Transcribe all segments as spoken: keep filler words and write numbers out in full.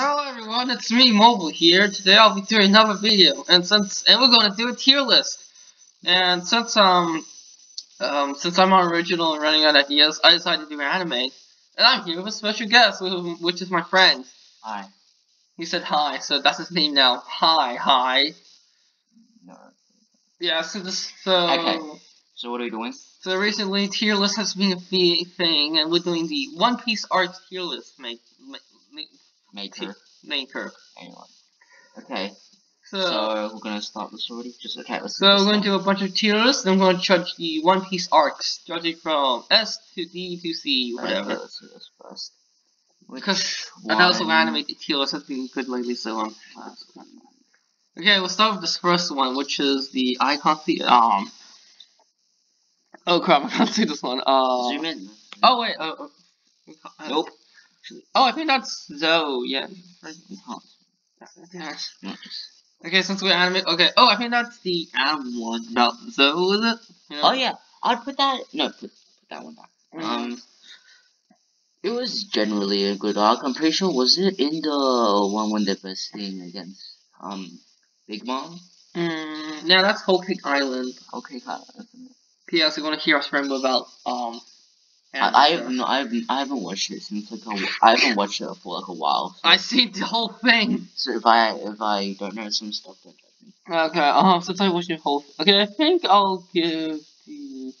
Hello everyone, it's me Mobile here. Today I'll be doing another video, and since and we're gonna do a tier list. And since um um since I'm original and running out of ideas, I decided to do anime. And I'm here with a special guest, which is my friend. Hi. He said hi, so that's his name now. Hi, hi. No. Yeah. So this. So. Okay. So what are we doing? So recently, tier list has been a big thing, and we're doing the One Piece art tier list. Make. make, make Maker. Maker. Anyway. Okay. So, so we're gonna start this already. Just okay. Let's. So we're gonna do a bunch of tier lists, and we're gonna judge the One Piece arcs, judging from S to D to C, whatever. Okay, let's do this first. Which because one? And also animated tier list has been good lately, so um. Okay, we'll start with this first one, which is the I can't see um. Oh crap! I can't see this one. Uh, Zoom in. Oh wait. Uh, uh, nope. Oh, I think that's Zoe, yeah. Okay, since we're anime, okay. Oh, I think that's the anime one about Zoe, is it? Yeah. Oh yeah, I'd put that, no, put, put that one back. Mm-hmm. Um, it was generally a good arc, I'm pretty sure. Was it in the one when they're besting against, um, Big Mom? Mm, yeah, that's Whole Cake Island. Whole Cake Island. P S, you're gonna hear us ramble about, um, I, I have no, I haven't, I haven't watched it since like a, I haven't watched it for like a while. So. I see the whole thing. So if I if I don't know some stuff, don't judge me. Okay, um, since I watched the whole, okay, I think I'll give the,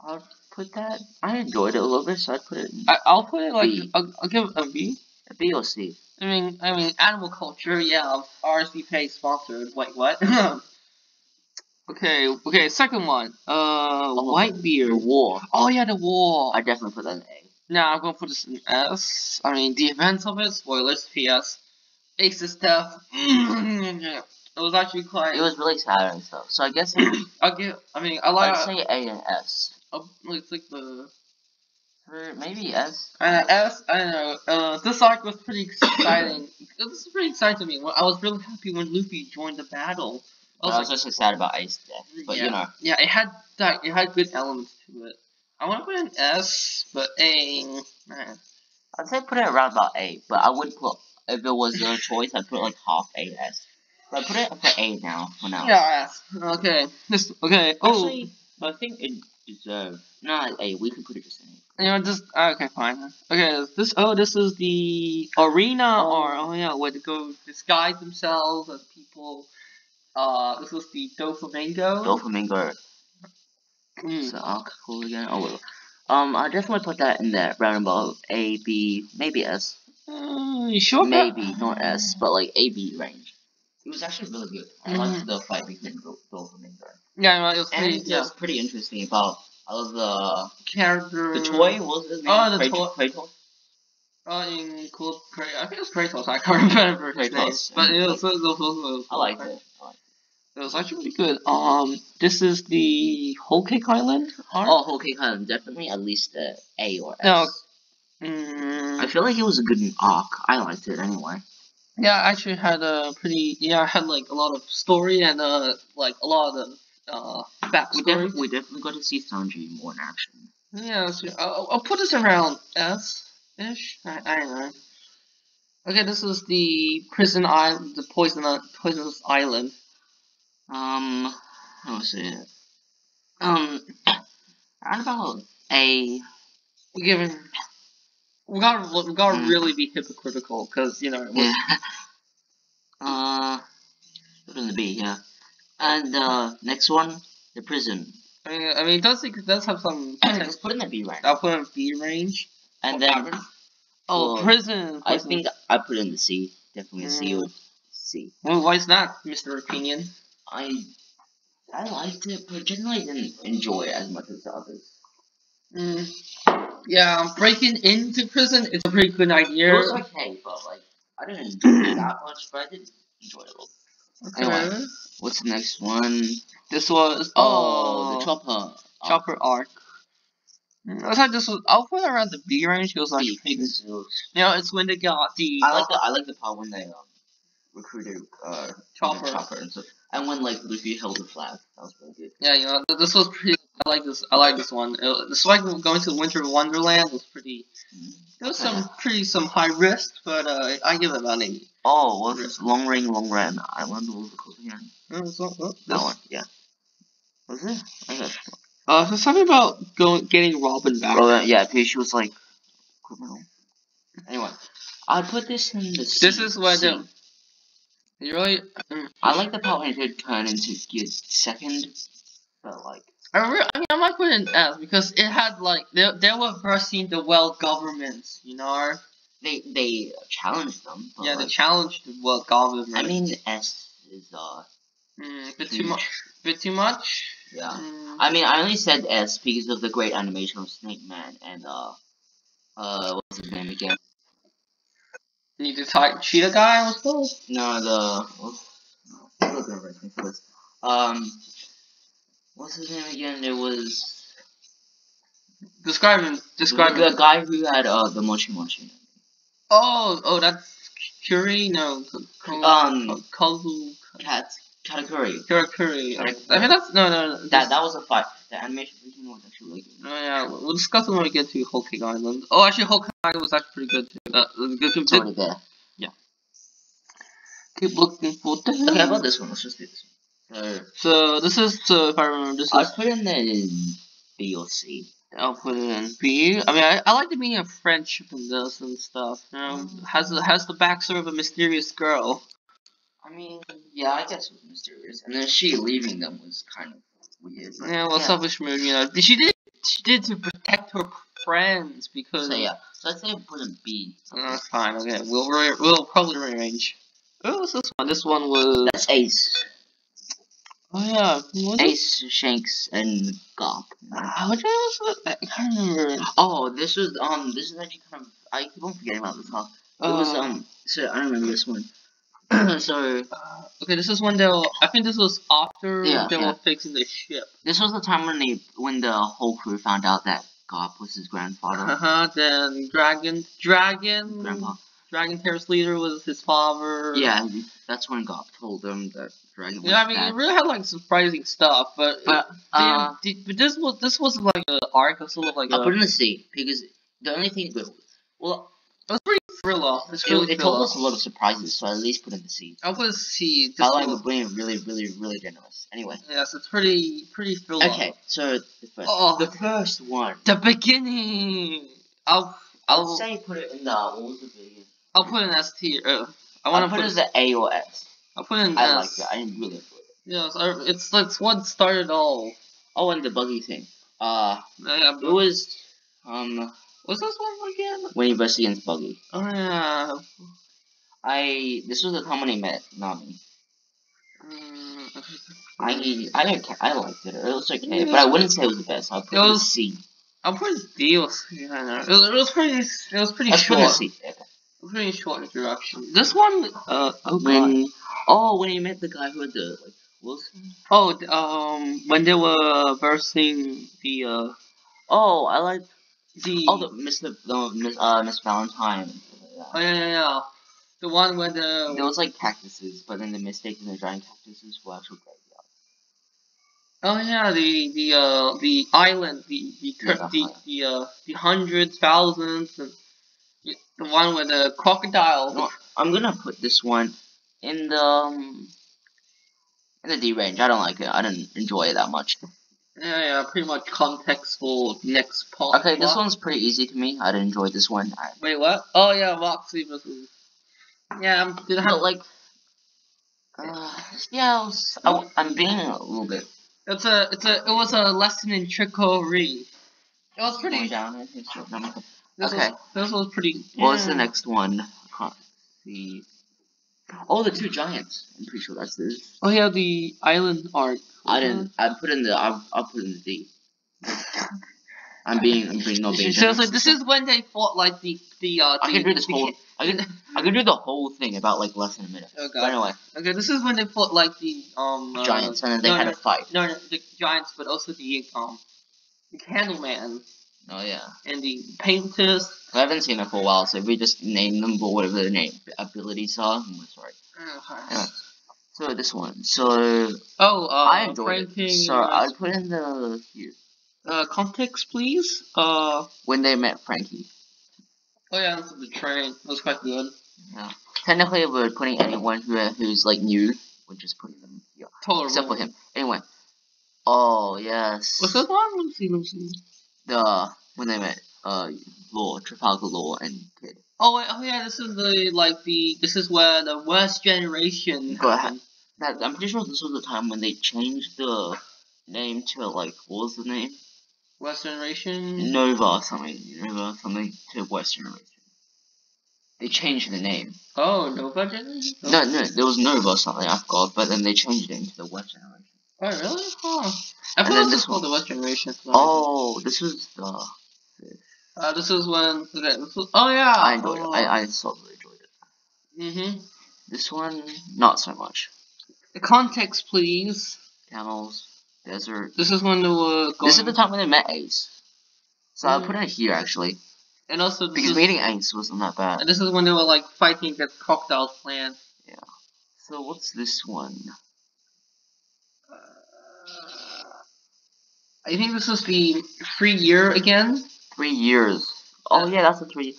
I'll put that. I enjoyed it a little bit, so I'd put it. In I, I'll put it like B. I'll, I'll give it a B. A B or C. I mean, I mean, animal culture, yeah. R S V P sponsored. Wait, what? Okay, okay, second one. Uh, oh, Whitebeard. The war. Oh yeah, the war. I definitely put that in A. Nah, I'm gonna put this in S. I mean, the events of it, spoilers, P S. Ace's death. It was actually quite... It was really sad and stuff, so I guess... I'll give, I mean, I like... I'd say A and S. Oh, it's like the... For maybe S. Uh, S, I don't know. Uh, this arc was pretty exciting. This is pretty exciting to me. I was really happy when Luffy joined the battle. I was, I was like, also sad about Ace death, but yeah, you know. Yeah, it had that. It had good elements to it. I want to put an S, but A. Man. I'd say put it around about A, but I would put if it was your choice. I'd put like half A S. But I put it up to A now for now. Yeah. Okay. This. Okay. Oh. Actually, I think it deserved. No, A. We can put it just in A. You know, just okay, fine. Okay. This. Oh, this is the arena, oh. or oh yeah, where to go disguise themselves as people. Uh, this was the Doflamingo. Doflamingo. Mm. So I'll cool again. Oh well. Um, I definitely put that in there. Round about A, B, maybe S. Uh, you sure? Maybe that? Not S, but like A, B range. It was actually really good. I liked mm. the fight between Doflamingo. Yeah, well, it was pretty. And yeah. It was pretty interesting about all of the character. The toy was his name. Oh, the toy. Kratos. Oh, in cool. I think it was Kratos. I can't remember his name. But it was. It was, it was, it was I liked it. I liked it. It was actually pretty good. Um, this is the Whole Cake Island art? Oh, Whole Cake Island, definitely at least a A or S. No. Mm. I feel like it was a good arc. I liked it anyway. Yeah, I actually had a pretty, yeah, I had like a lot of story and uh, like a lot of uh, backstory. We, def we definitely got to see Sanji more in action. Yeah, so I'll, I'll put this around S-ish, I, I don't know. Okay, this is the prison island, the poison poisonous island. Um, how was it? Um, around about a. We're giving. We gotta, we gotta mm. really be hypocritical, cause you know. Yeah. uh, put in the B, yeah. And uh, next one, the prison. I mean, I mean, it does it does have some. Let's put in the B range. I'll put in B range. And then. Average. Oh, prison, prison. I think I put in the C. Definitely a C or C. Well, why is that, Mister Opinion? I I liked it, but generally didn't enjoy it as much as the others. Mm. Yeah, breaking into prison is a pretty good idea. It was okay, but like I didn't enjoy it that much, but I did enjoy it a little. Okay. Anyway, what's the next one? This was oh, oh the Chopper Chopper arc. Mm. I thought this was. I'll put it around the B range. It was like B. Big, you know, it's when they got the. I like the I like the part when they um, recruited uh Chopper. Chopper and stuff. And when like Luffy held the flag, that was really good. Yeah, you know, this was pretty I like this. I like this one. It, it's like going to Winter Wonderland. Was pretty. There was some pretty some high risk, but uh, I give it about eighty. Oh, what was this? Long Ring, Long Ran Island. What was it called again? It was, oh, oh, that one. Yeah. Was it? I guess. Uh, so something about going getting Robin back. Oh, yeah, because she was like criminal. Anyway, I put this in the. C this is what C I do. You really? I like the part it did turn into good second, but like. I, really, I mean, I'm not putting it as because it had like they they were versing the Well governments, you know. They they challenged them. But, yeah, like, they challenged the Well government. I mean, S is uh. Mm, a bit huge. Too much. Bit too much. Yeah. Mm. I mean, I only said S because of the great animation of Snake Man and uh, uh, what's his name again? Need to type Cheetah Guy or something? No, the what's, um. What's his name again? It was describe him. Describe the, the guy who had uh the mochi mochi. Oh, oh, that's Kuri. No, um, Kazu Kat Katakuri. Katakuri. I mean, that's no, no. That this, that was a fight. The animation was actually really good. Oh yeah, we'll discuss it when we get to Whole Cake Island. Oh, actually, Whole Cake Island was actually pretty good too. That was good. It's already there. Yeah. Keep looking for. Okay, how about this one? Let's just do this one. So, so this is so if I remember this. I put in in B or C. I'll put it in B. I mean, I, I like the meaning of friendship in this and stuff. You know, mm. has the has the backstory of a mysterious girl. I mean, yeah, I guess it was mysterious, and then she leaving them was kind of weird. Yeah, well, yeah. Selfish move, you know. She did she did to protect her friends because. So yeah, so I'd say I put in B. Uh, fine. Okay, we'll re we'll probably rearrange. What was this one? This one was. That's Ace. Oh yeah, what Ace, it? Shanks, and Garp. Ah, which one was that? I can't remember. Oh, this was um, this is actually kind of I keep on forgetting about this one. Huh? It uh, was um, so I remember this one. So uh, okay, this is when they were, I think this was after yeah, they yeah. were fixing the ship. This was the time when they when the whole crew found out that Garp was his grandfather. Uh huh. Then Dragon, Dragon, Grandpa, Dragon Terrace leader was his father. Yeah, that's when Garp told them that. Dragon yeah, I mean, bad. It really had like surprising stuff, but but, it, uh, did, did, but this was this was like an arc of sort of like. I put in a C because the only thing that well, it was pretty thriller. It, was really it, it told us a lot of surprises, so I at least put in the C. I put a C. This I like was being really, really, really generous. Anyway. Yeah, so it's pretty, pretty thriller. Okay, so the first. Oh, the first one. The beginning. I'll I'll I'd say put it in the. What was the beginning? I'll put an S tier. Uh, I want to put, put it as an A or S. I put in I S. Like that. I really enjoyed it. Yes, I, it's like what started all. Oh, and the buggy thing. Uh, yeah, it was um. What's this one again? When you versus against Buggy. Oh yeah. I this was the time when I met Nami. Um, I I don't care. I liked it. It was okay, yeah. But I wouldn't say it was the best. I put it was C. I put D or C. I know. It was, it was pretty. It was pretty I short. Put C. Okay. Pretty short introduction. This one, uh, oh when, oh, when he met the guy who had the, like, Wilson? Oh, um, when they were versing the, uh, oh, I like the, oh, the, Mister No, Miss, uh, Miss Valentine. Yeah. Oh, yeah, yeah, yeah, the one where the, there was, like, cactuses, but then they mistaken the giant cactuses for actual graveyards. Oh, yeah, the, the, uh, the island, the, the, yeah, the, the, the, uh, the hundreds, thousands, and the one with the crocodile. No, I'm gonna put this one in the um, in the D range. I don't like it. I didn't enjoy it that much. Yeah, yeah. Pretty much context for next part. Okay, this one's pretty easy to me. I enjoyed this one. I... Wait, what? Oh yeah, Moxley versus. Yeah, I'm. Did I have... But like. Uh, yeah, I was, I, I'm being a little bit. It's a. It's a. It was a lesson in trickery. It was pretty. Down, This okay. Was, this was pretty. Yeah. What's the next one? I can't see. Oh, the two giants. I'm pretty sure that's this. Oh yeah, the island arc. I didn't. I put in the. I I put in the D. I'm being. I'm being not being. So, so this is when they fought like the the. Uh, I the, can do this the, whole. I can. I can do the whole thing about like less than a minute. Okay. But anyway. Okay, this is when they fought like the um. Uh, giants, and then they no, had no, a fight. No, no, the giants, but also the um, the Candleman. Oh yeah. And the painters. I haven't seen it for a while, so we just name them for whatever their name abilities are. I'm sorry. Okay. Anyway, so this one. So. Oh. Uh, I enjoyed it. So I put in the here. Uh, context, please. Uh, when they met Frankie. Oh yeah, the train. That was quite good. Yeah. Technically, we're putting anyone who who's like new. We're just putting them. Yeah. Totally. Except for him. Anyway. Oh yes. What's that one? Let me see. Let me see. The when they met. Uh, Law, Trafalgar Law, and Kid. Oh wait. Oh yeah. This is the like the. This is where the West Generation. Go ahead. That, I'm pretty sure this was the time when they changed the name to like what was the name? West Generation? Nova something. Nova something to West Generation. They changed the name. Oh, Nova Generation? No, no, there was Nova something, I forgot, but then they changed it into the West Generation. Oh, really? Huh. I thought this was called the West Generation. So oh, this was the... Uh, this is when... Okay, this was, oh, yeah! I enjoyed oh. it. I, I solidly enjoyed it. Mm-hmm. This one, not so much. The context, please. Camels. Desert. This is when they were going... This is the time when they met Ace. So mm. I'll put it here, actually. And also... Because is... meeting Ace wasn't that bad. And this is when they were, like, fighting the crocodile plan. Yeah. So what's this one? Uh, I think this is the three year again. Three years. Oh, yeah, that's a three...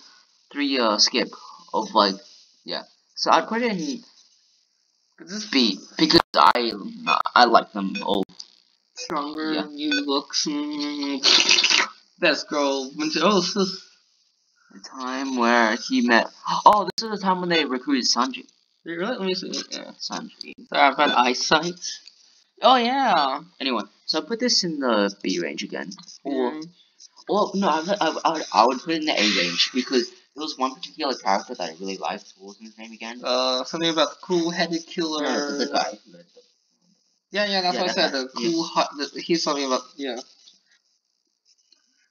Three, uh, skip. Of, like... Yeah. So I'll put it in... This B. Because I... I like them all. Stronger, yeah. New looks, mm, best girl. Oh, this is the time where he met. Oh, this is the time when they recruited Sanji. Really? Let me see. Yeah, Sanji. Sorry, I've had eyesight. Oh yeah. Anyway, so I put this in the B range again. Or, mm. well, no, I, I, I, I would put it in the A range because there was one particular character that I really liked. What was his name again? Uh, something about the cool-headed killer. No, the guy. Yeah, yeah, that's yeah, what that, I said, the cool, yeah. hot, the, he's talking about, yeah.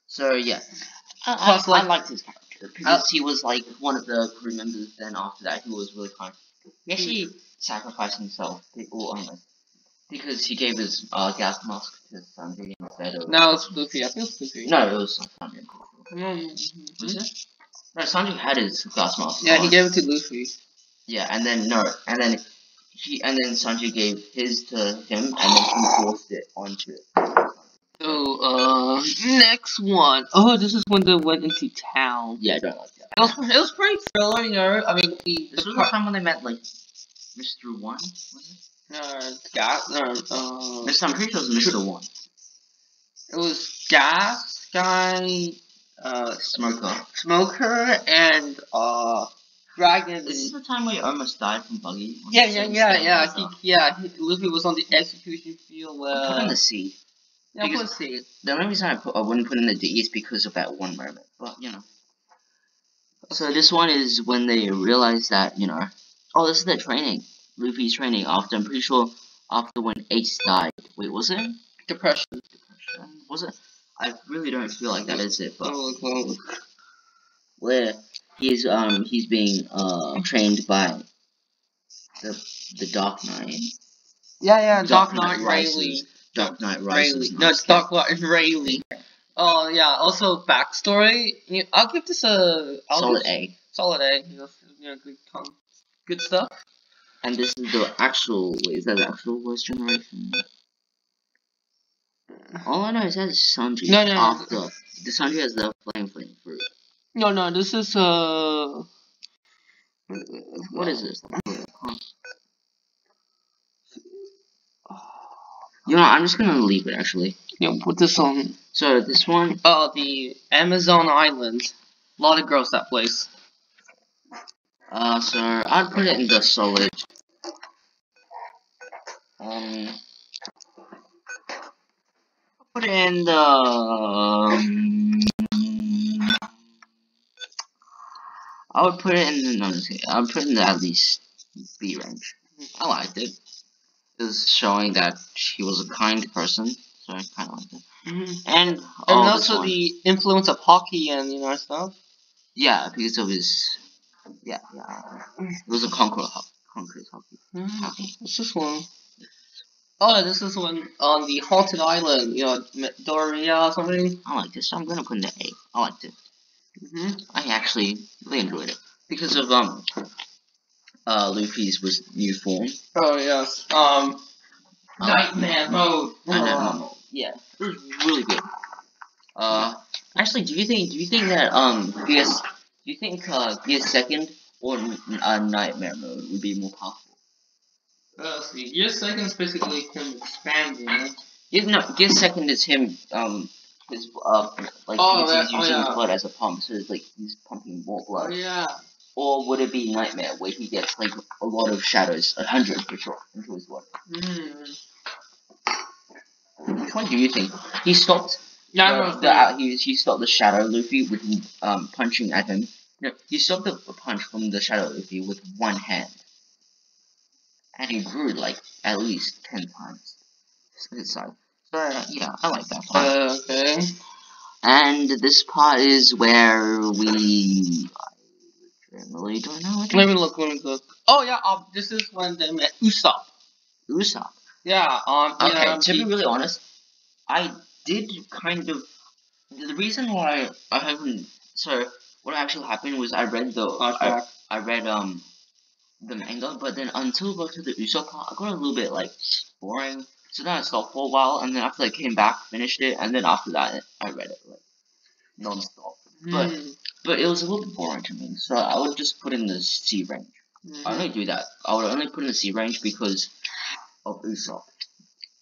So, yeah. Uh, Plus, I, like, I liked his character, because uh, he was, like, one of the crew members, then after that, he was really kind. He actually sacrificed himself, or, um, because he gave his uh, gas mask to Sanji instead of... No, it's Luffy, I think it's Luffy. No, it was Sanji. Mm-hmm. Was it? No, Sanji had his gas mask. Yeah, on. He gave it to Luffy. Yeah, and then, no, and then... He, and then Sanji gave his to him, and then he forced it onto it. So, uh, next one. Oh, this is when they went into town. Yeah, I don't like that. It was, it was pretty thriller, you know? I mean, the, this the was the time when they met, like, Mister One, was it? No, Gas, no, uh... I'm pretty sure it was Mister One. It was Gas, Guy, uh... Smoker. Smoker, and, uh... Dragon. This is the time where he almost died from Buggy. Yeah, yeah, yeah, yeah. He, yeah, he, Luffy was on the execution field. Where... I put in the C. Yeah, I put in the C. The only reason I, put, I wouldn't put in the D is because of that one moment. But, you know. So this one is when they realize that, you know. Oh, this is their training. Luffy's training after, I'm pretty sure, after when Ace died. Wait, was it? Depression. Depression. Was it? I really don't feel like that is it, but. Where? He's um he's being uh trained by the the Dark Knight. Yeah, yeah, Dark, Dark Knight, Knight Rises. Dark Knight Rises. No, it's Dark Knight Rayleigh. Oh yeah. Also backstory. You know, I'll give this a I'll solid give, A. Solid A. You know, you know, good, good stuff. And this is the actual. Wait, is that the actual West Generation? All I know is that Sanji. No, no, after no. The Sanji has the flame flame fruit. No, no, this is, uh... What is this? You know, I'm just gonna leave it, actually. Yeah, put this on. So, this one? Oh, the Amazon Island. A lot of girls, that place. Uh, so, I'd put it in the solid. Um... Put it in the... Um, I would put it in the no, I would put it in the at least B range. I liked it. It was showing that he was a kind person, so I kind of liked it. Mm-hmm. And oh, and also the influence of hockey and you know stuff. Yeah, because of his yeah yeah. It was a concrete ho concrete hockey. Mm-hmm. Hockey. What's this one? Oh, this is one on the haunted island. You know, Doria or something. I like this. So I'm gonna put in the A. I liked it. Mm-hmm. I actually really enjoyed it because of um uh Luffy's was new form. Oh yes, um, um Nightmare Mode. Nightmare Mode. Yeah, it was really good. Uh, actually, do you think do you think that um B S do you think uh B S second or uh, nightmare mode would be more powerful? Uh, see, B S second is basically him expanding. Yeah, no, B S second is him um his uh like oh, that, he's using oh, yeah. blood as a pump, so it's like he's pumping more blood. Oh, yeah. Or would it be nightmare where he gets like a lot of shadows, a hundred for sure, into his blood? Mm. Which one do you think? He stopped. Yeah, uh, I know the, uh, he, he stopped the Shadow Luffy with um punching at him. No, he stopped the punch from the Shadow Luffy with one hand, and he grew like at least ten times. This side. So uh, yeah, I like that part. Uh, okay. And this part is where we. I really don't know. What let me look. Let me look. Oh yeah. Um, this is when they met Usopp. Usopp. Yeah. Um. Okay. Yeah, to be really honest, I. Did kind of the reason why I haven't so what actually happened was I read the I, I read um the manga, but then until I got to the Usopp part I got a little bit like boring, so then I stopped for a while, and then after I came back finished it, and then after that I read it like non-stop. Mm. But but it was a little bit boring to me, so I would just put in the C range. Mm. I only do that. I would only put in the C range because of Usopp.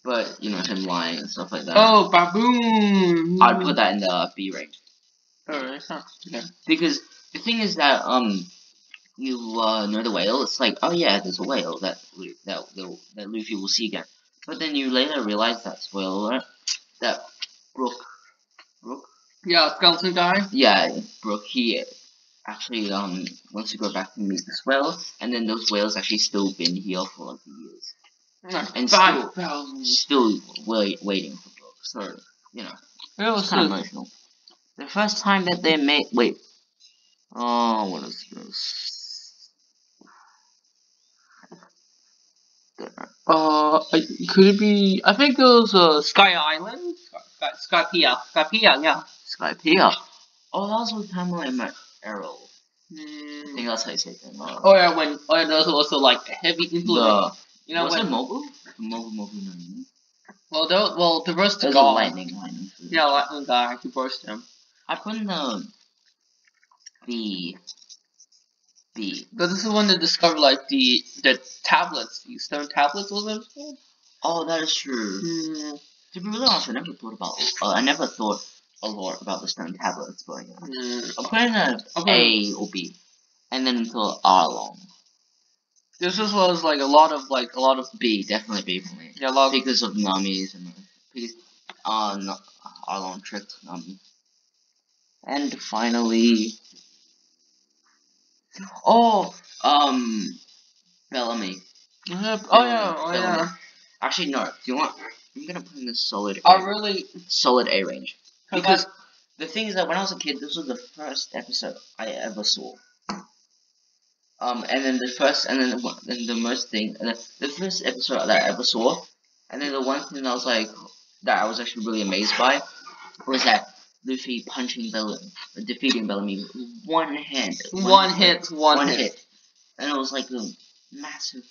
But, you know, him lying and stuff like that. Oh, baboon! I'd put that in the B range. Oh, that's not yeah. Because the thing is that, um, you, uh, know the whale, it's like, oh yeah, there's a whale that that, that Luffy will see again. But then you later realize that whale, right? That Brooke, Brooke? Yeah, skeleton guy? Yeah, Brooke, he actually, um, wants to go back and meet this whale, and then those whales actually still been here for like years. And still, still wait, waiting for Brooke, so, you know, it was kind of emotional. The first time that they made, wait, oh, what is this? Uh, could it be, I think it was, uh, Sky Island? Skypea, Skypea, yeah. Skypea. Oh, that was with Pamela and Errol. Mm. I think that's how you say it. Uh, oh, yeah, when, oh, yeah, there was also, like, a heavy influence. You know, was when, it Mogu? Mogu, Mogu, no, no. Well, there, well, the burst guy. lightning, lightning. Yeah, lightning guy. He burst him. I put in the B. B. But this is when they discovered like the the tablets, the stone tablets, wasn't it? Oh, that is true. Mm. To be really honest, I never thought about. Uh, I never thought a lot about the stone tablets, but yeah. Mm. I put in a okay. A or B, and then until R long. This was, was like a lot of like a lot of B, definitely B for me. Yeah, a lot because of Nami's and because uh no, our long trip to Nami. And finally, oh um, Bellamy. Uh, oh Bellamy, yeah, oh Bellamy. yeah. Actually, no. Do you want? I'm gonna put in this solid. I uh, really solid A range because I... the thing is that when I was a kid, this was the first episode I ever saw. Um, and then the first, and then the, and the most thing, and the, the first episode that I ever saw, and then the one thing that I was like, that I was actually really amazed by, was that Luffy punching Bellamy, defeating Bellamy with one hand. One, one hit, one, one hit. hit. And it was like a massive,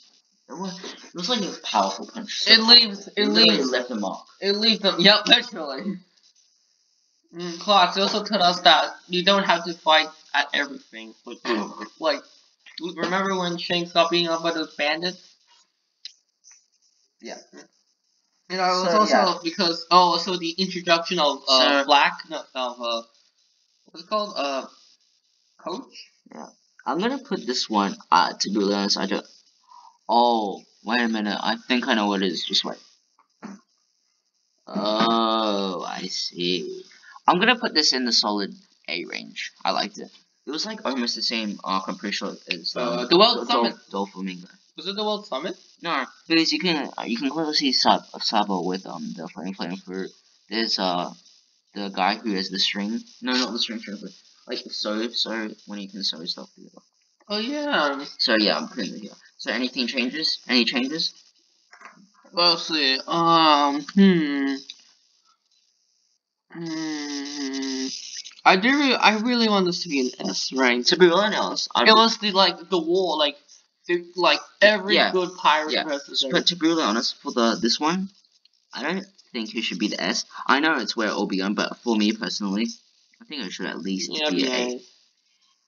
it was, it was like a powerful punch. So it leaves, it, it leaves. left a mark. It leaves them, yep, literally. Mm, Clark, they also told us that you don't have to fight at everything, but like, remember when Shanks got beaten up by those bandits? Yeah. You know, it was so, also yeah. because, oh, so the introduction of, uh, so, Black, no, of, uh, what's it called? Uh, Coach? Yeah. I'm gonna put this one, uh, to be honest, I don't, oh, wait a minute, I think I know what it is, just wait. Oh, I see. I'm gonna put this in the solid A range, I liked it. It was like almost the same arc, I'm pretty sure, as um, uh, the World Summit. Doflamingo. Was it the World Summit? No, because you can uh, you can clearly see Sab Sabo with um the flame flame fruit. There's uh the guy who has the string. No, not the string string, but like the sew so when you can sew stuff together. Oh yeah. So yeah, I'm putting it here. So anything changes? Any changes? Well, see. Um. Hmm. Hmm. I do. Really, I really want this to be an S rank. To be honest, I'm it was the like the war, like the, like every yeah, good pirate yeah. versus. But to be honest, for the this one, I don't think who should be the S. I know it's where it'll be on, but for me personally, I think it should at least yeah, be an A.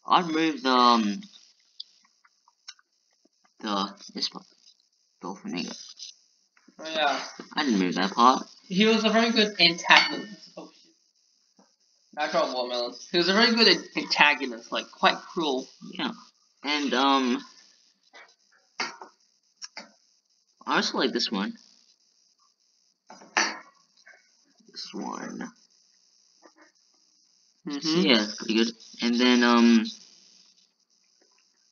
I'd move the um, the this one, Doflamingo. Oh yeah. I didn't move that part. He was a very good antagonist. Oh shit! I dropped watermelons. He was a very good antagonist, like quite cruel. Yeah. And um, I also like this one. This one. Mm-hmm. So yeah, that's pretty good. And then, um,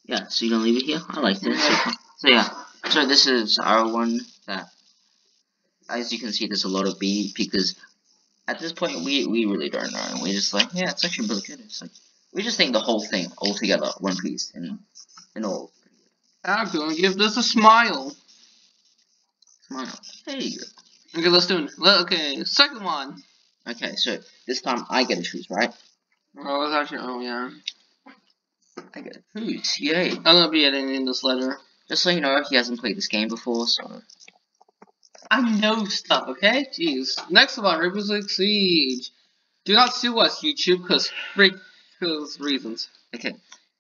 yeah, so you're gonna leave it here? I like this. So, so yeah, so this is our one that, as you can see, there's a lot of B, because at this point, we, we really don't know, and we're just like, yeah, it's actually really good. It's like, we just think the whole thing, all together, One Piece, and, and all. I'm gonna give this a smile. Smile. There you go. Okay, let's do it. Okay, second one. Okay, so this time I get to choose, right? Oh, it's actually, oh yeah. I get to choose, yay. I'm gonna be editing in this letter. Just so you know, he hasn't played this game before, so. I know stuff, okay? Jeez. Next one, Rainbow Six Siege. Do not sue us, YouTube, because freak cause reasons. Okay,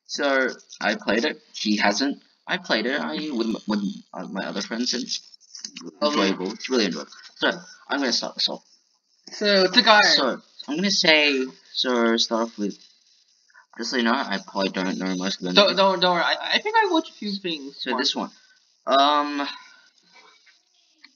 so I played it, he hasn't. I played it, I with, with my other friends, and it's enjoyable, it's really enjoyable. So, I'm gonna start this off. So, the guy. So, I'm gonna say, so start off with, just so you know, I probably don't know most of them. Don't, don't, don't worry, I, I think I watched a few things. So, this one. Um.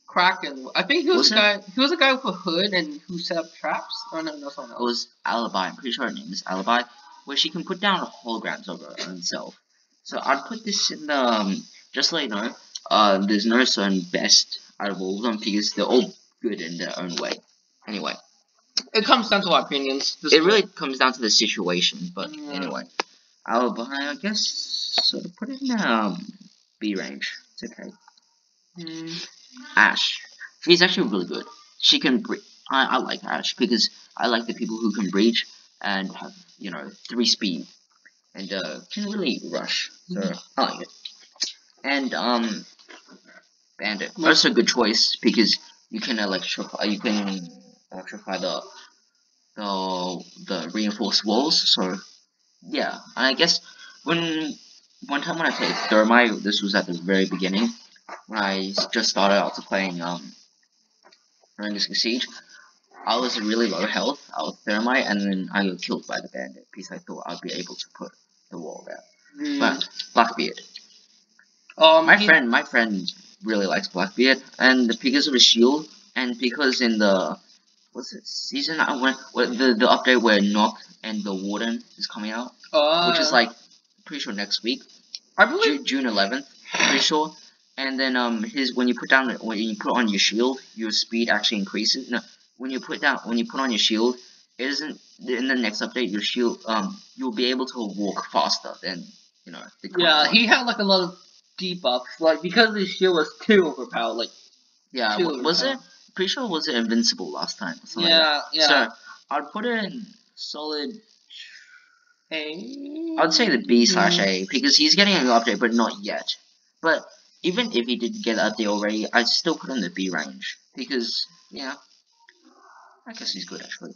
Kraken. I think he was a guy, it? he was a guy with a hood and who set up traps. Oh no, no, someone else. It was Alibi, I'm pretty sure her name is Alibi, where she can put down holograms of her own self. So, I'd put this in the, um, just so you know, uh, there's no certain best out of all of them, because they're all good in their own way. Anyway, it comes down to our opinions. It really comes down to the situation, but yeah. Anyway, I'll buy, I guess, sort of put it in um, B range. It's okay. Mm. Ash, she's actually really good. She can breach. I, I like Ash because I like the people who can breach and have, you know, three speed and uh, can really rush. So mm. I like it. And um, Bandit, yeah. That's a good choice because you can electrify. You can. Electrify the, the the reinforced walls, so yeah. And I guess when one time when I played Thermite, this was at the very beginning when I just started out to playing um Rainbow Six Siege, I was really low health. I was Thermite, and then I got killed by the Bandit because I thought I'd be able to put the wall there. Mm. But Blackbeard, oh my friend, my friend really likes Blackbeard, and because of his shield, and because in the What's it? Season I went well, the the update where Nock and the Warden is coming out, uh, which is like pretty sure next week. I believe Ju June eleventh, pretty sure. And then um, his when you put down when you put on your shield, your speed actually increases. No, when you put down when you put on your shield, it isn't in the next update your shield um you'll be able to walk faster than you know. The yeah, one. He had like a lot of debuffs like because his shield was too overpowered. Like yeah, too was it? Pretty sure it was invincible last time. Or something yeah, like that. yeah. So I'd put it in solid A. I'd say the B slash A because he's getting an update, but not yet. But even if he did get an update already, I'd still put him in the B range because yeah, I guess he's good actually.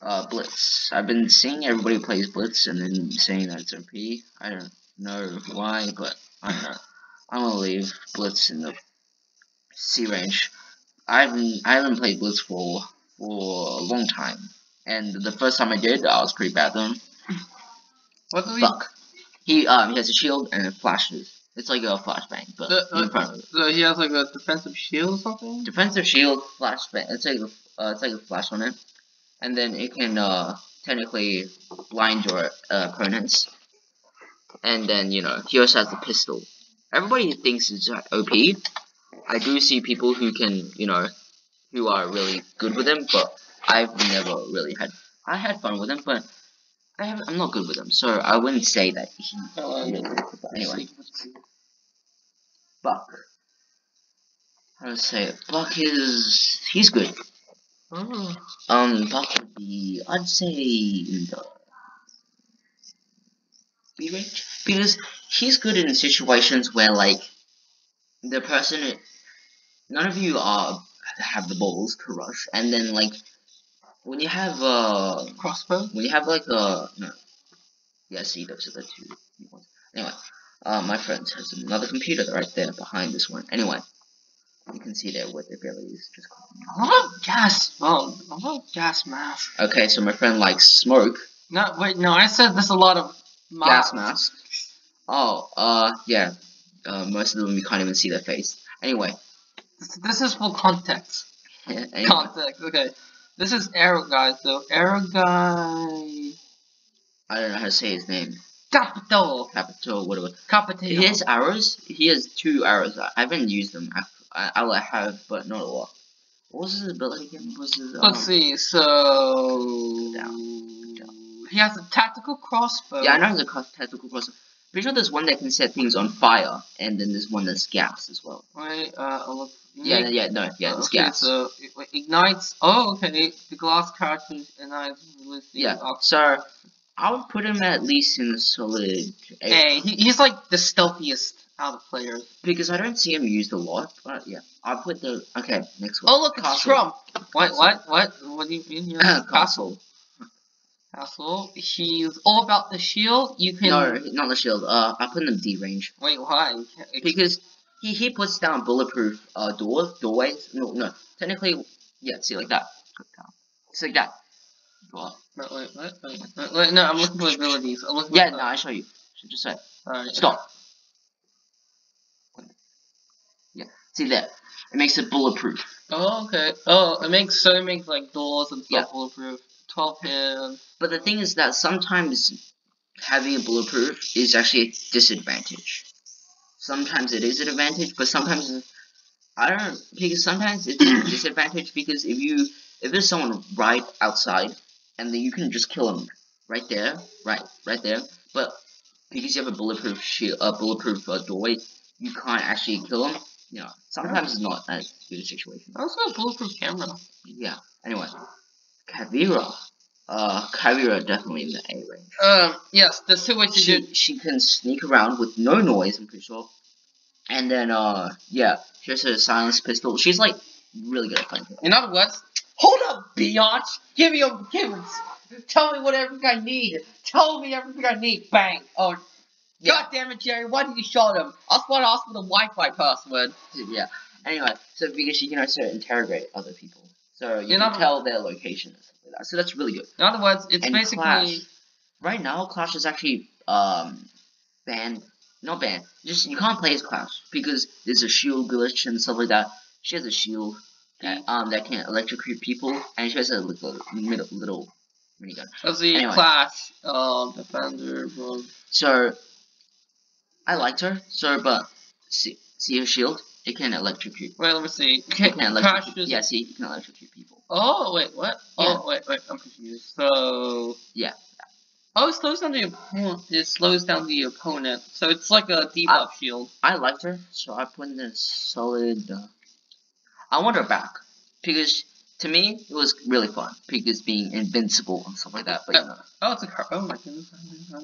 Uh, Blitz. I've been seeing everybody plays Blitz and then saying that it's O P. I don't know why, but I don't know. I'm gonna leave Blitz in the C range. I haven't, I haven't played Blitz for, for a long time, and the first time I did, I was pretty bad then. What did he? Buck. He, um, he has a shield and it flashes. It's like a flashbang, but the, in front of it. So he has like a defensive shield or something? Defensive shield, flashbang, it's like a, uh, it's like a flash on it, and then it can, uh, technically blind your uh, opponents, and then, you know, he also has a pistol. Everybody thinks it's O P. I do see people who can, you know, who are really good with them, but I've never really had, I had fun with them, but I have, I'm not good with them, so I wouldn't say that he, really good, but anyway. Buck. How do I say it? Buck is, he's good. Oh. Um, Buck would be, I'd say, in the B range, because he's good in situations where, like, the person, none of you are have the balls to rush. And then, like, when you have a uh, crossbow, when you have like a uh, no, yeah, see, those are the two ones. Anyway, uh, my friend has another computer right there behind this one. Anyway, you can see there what the ability is. Just oh yes, well, oh yes, mask. Okay, so my friend likes Smoke. No, wait, no, I said there's a lot of gas masks. masks. Oh, uh, yeah, uh, most of them you can't even see their face. Anyway, this, this is full context. Yeah, anyway. Context. Okay. This is Arrow Guy, so Arrow Guy... I don't know how to say his name. Capital! Capital, whatever. Capital. He has arrows. He has two arrows. I haven't used them. I, I, I have, but not a lot. What was his ability again? Was his, um... Let's see, so... Down. Down. He has a tactical crossbow. Yeah, I know he has a tactical crossbow. Pretty sure there's one that can set things on fire, and then there's one that's gas as well. Wait, uh, I'll look. Yeah, yeah, yeah, no, yeah, it's okay, gas. So it, it ignites. Oh, okay. The glass character ignites. Yeah. So I would put him at least in a solid eight. Hey, he, he's like the stealthiest out of players because I don't see him used a lot. But yeah, I put the okay next one. Oh look, castle. It's Trump. What? What? What? What do you mean? You're uh, castle. Castle. He's all about the shield. You can. No, not the shield. Uh, I put him in D range. Wait, why? Because. He, he puts down bulletproof uh, doors, doorways, no, no, technically, yeah, see, like that. It's like that. Well, wait, wait, wait, wait, wait, wait, no, I'm looking for abilities, I'm looking yeah, for no, I'll show you. Just say, right. Stop. Yeah, see there, it makes it bulletproof. Oh, okay, oh, it makes, so it makes, like, doors and stuff yeah. bulletproof, twelve hands. But the thing is that sometimes having a bulletproof is actually a disadvantage. Sometimes it is an advantage, but sometimes I don't because sometimes it's a disadvantage because if you if there's someone right outside and then you can just kill him right there, right, right there. But because you have a bulletproof shield, a bulletproof uh, doorway, you can't actually kill him. You know, sometimes it's not that good a situation. Also, a bulletproof camera. Yeah. Anyway, Kavira. Uh, Kavira definitely in the A range. Um, yes, that's the way to she, do. She can sneak around with no noise, I'm pretty sure. And then, uh, yeah, she has a silenced pistol. She's like really good at fighting. In other words, hold up, biatch! Give me your gifts. Tell me what everything I need. Tell me everything I need. Bang! Oh, yeah. God damn it, Jerry! Why did you shot him? I just want to ask for the Wi-Fi password. Yeah. Anyway, so because she can also interrogate other people, so you in can tell their location. So that's really good. In other words, it's and basically Clash. Right now Clash is actually um banned, not banned. Just you can't play as Clash because there's a shield glitch and stuff like that. She has a shield that um that can electrocute people, and she has a little little, little minigun. That's the anyway. Clash uh, defender. Bro. So I liked her. So but see see her shield. It can electrocute. Wait, let me see. It can electrocute. Yeah, see, you can electrocute people. Oh, wait, what? Yeah. Oh, wait, wait, I'm confused. So... Yeah. Oh, it slows down the opponent. It slows down the opponent. So it's like a debuff I, shield. I liked her, so I put in a solid... Uh, I want her back. Because, to me, it was really fun. Because being invincible and stuff like that. But, uh, you know. Oh, it's a car. Oh, my goodness.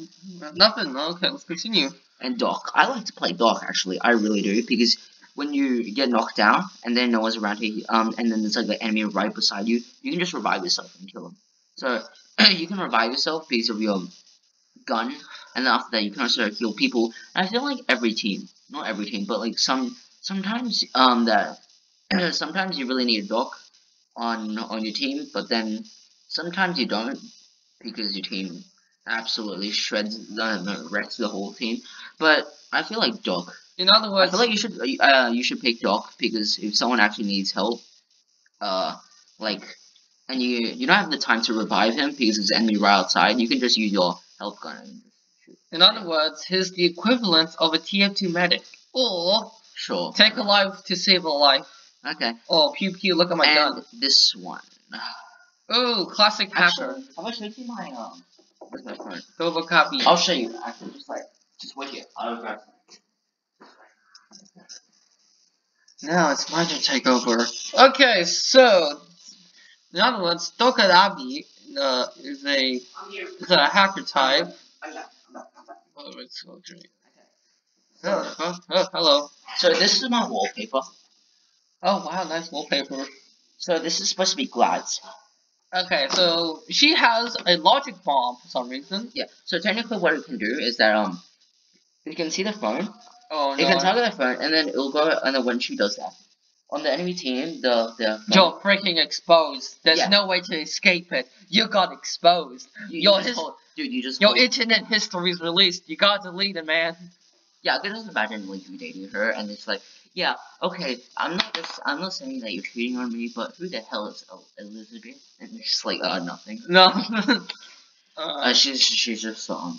Nothing. Okay, let's continue. And Doc. I like to play Doc, actually. I really do. Because... When you get knocked down, and then no one's around here, um, and then there's like an enemy right beside you, you can just revive yourself and kill him. So, you can revive yourself because of your gun, and then after that you can also heal people. And I feel like every team, not every team, but like some, sometimes, um, that, sometimes you really need a doc on, on your team, but then sometimes you don't, because your team absolutely shreds, uh, no, wrecks the whole team. But, I feel like doc. In other words, I feel like you should uh, you should pick Doc because if someone actually needs help, uh, like, and you you don't have the time to revive him because there's an enemy right outside, you can just use your health gun. And shoot. In other words, he's the equivalent of a T F two medic, or sure, take a life to save a life. Okay. Or pew pew. Look at my and gun. This one. Oh, classic hacker. I'll actually do my um. Where's my phone? Double copy. I'll show you. Actually, just like just wait here. I'll grab. Now it's my turn to take over. Okay, so in other words, Tokadabi uh, is a is a hacker type. Oh, it's so great. Oh, oh, hello. So this is my wallpaper. Oh wow, nice wallpaper. So this is supposed to be Glaz. Okay, so she has a logic bomb for some reason. Yeah. So technically, what it can do is that um, you can see the phone. Oh no. It can target the phone, and then it'll go. And then when she does that, on the enemy team, the the. You're phone. freaking exposed. There's yeah. no way to escape it. You got exposed. You, your you his hold, dude, you just. Your hold. Internet history is released. You got deleted, man. Yeah, I can just imagine like you dating her, and it's like, yeah, okay, I'm not just, I'm not saying that you're cheating on me, but who the hell is El Elizabeth? And it's just like, uh, nothing. No. uh, uh, she's she's just um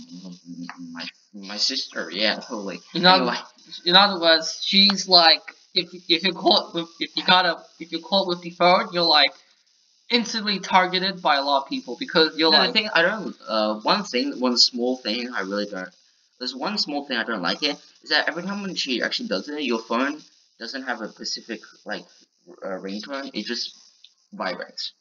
my my sister. Yeah, totally. In other, anyway. in other words, she's like, if if you're caught with, if you gotta if you're caught with the phone, you're like instantly targeted by a lot of people because you're no, like. I think I don't. Uh, one thing, one small thing, I really don't. There's one small thing I don't like it, is that every time when she actually does it, your phone doesn't have a specific, like, uh, ringtone, it just vibrates.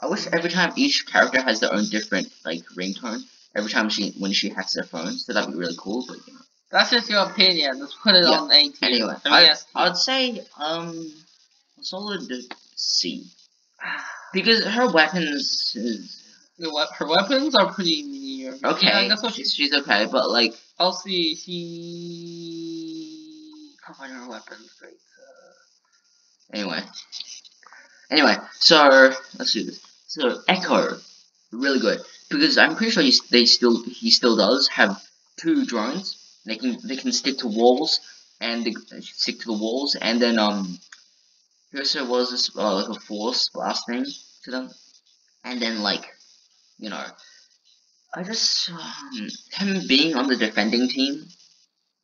I wish every time each character has their own different, like, ringtone, every time she, when she hacks their phone, so that'd be really cool, but, you know. That's just your opinion, let's put it yeah. on eighteen. Anyway, I, I'd say, um, a solid C. Because her weapons is... Her weapons are pretty near. Okay, yeah, that's what she's, she's okay, but like... I'll see, she... Can't find her weapons, great. Uh... Anyway. Anyway, so... Let's do this. So, Echo. Really good. Because I'm pretty sure he's, they still, he still does have two drones. They can they can stick to walls, and they, they stick to the walls, and then, um... He also was this, uh, like a force blast thing to them. And then, like... You know, I just, um, him being on the defending team,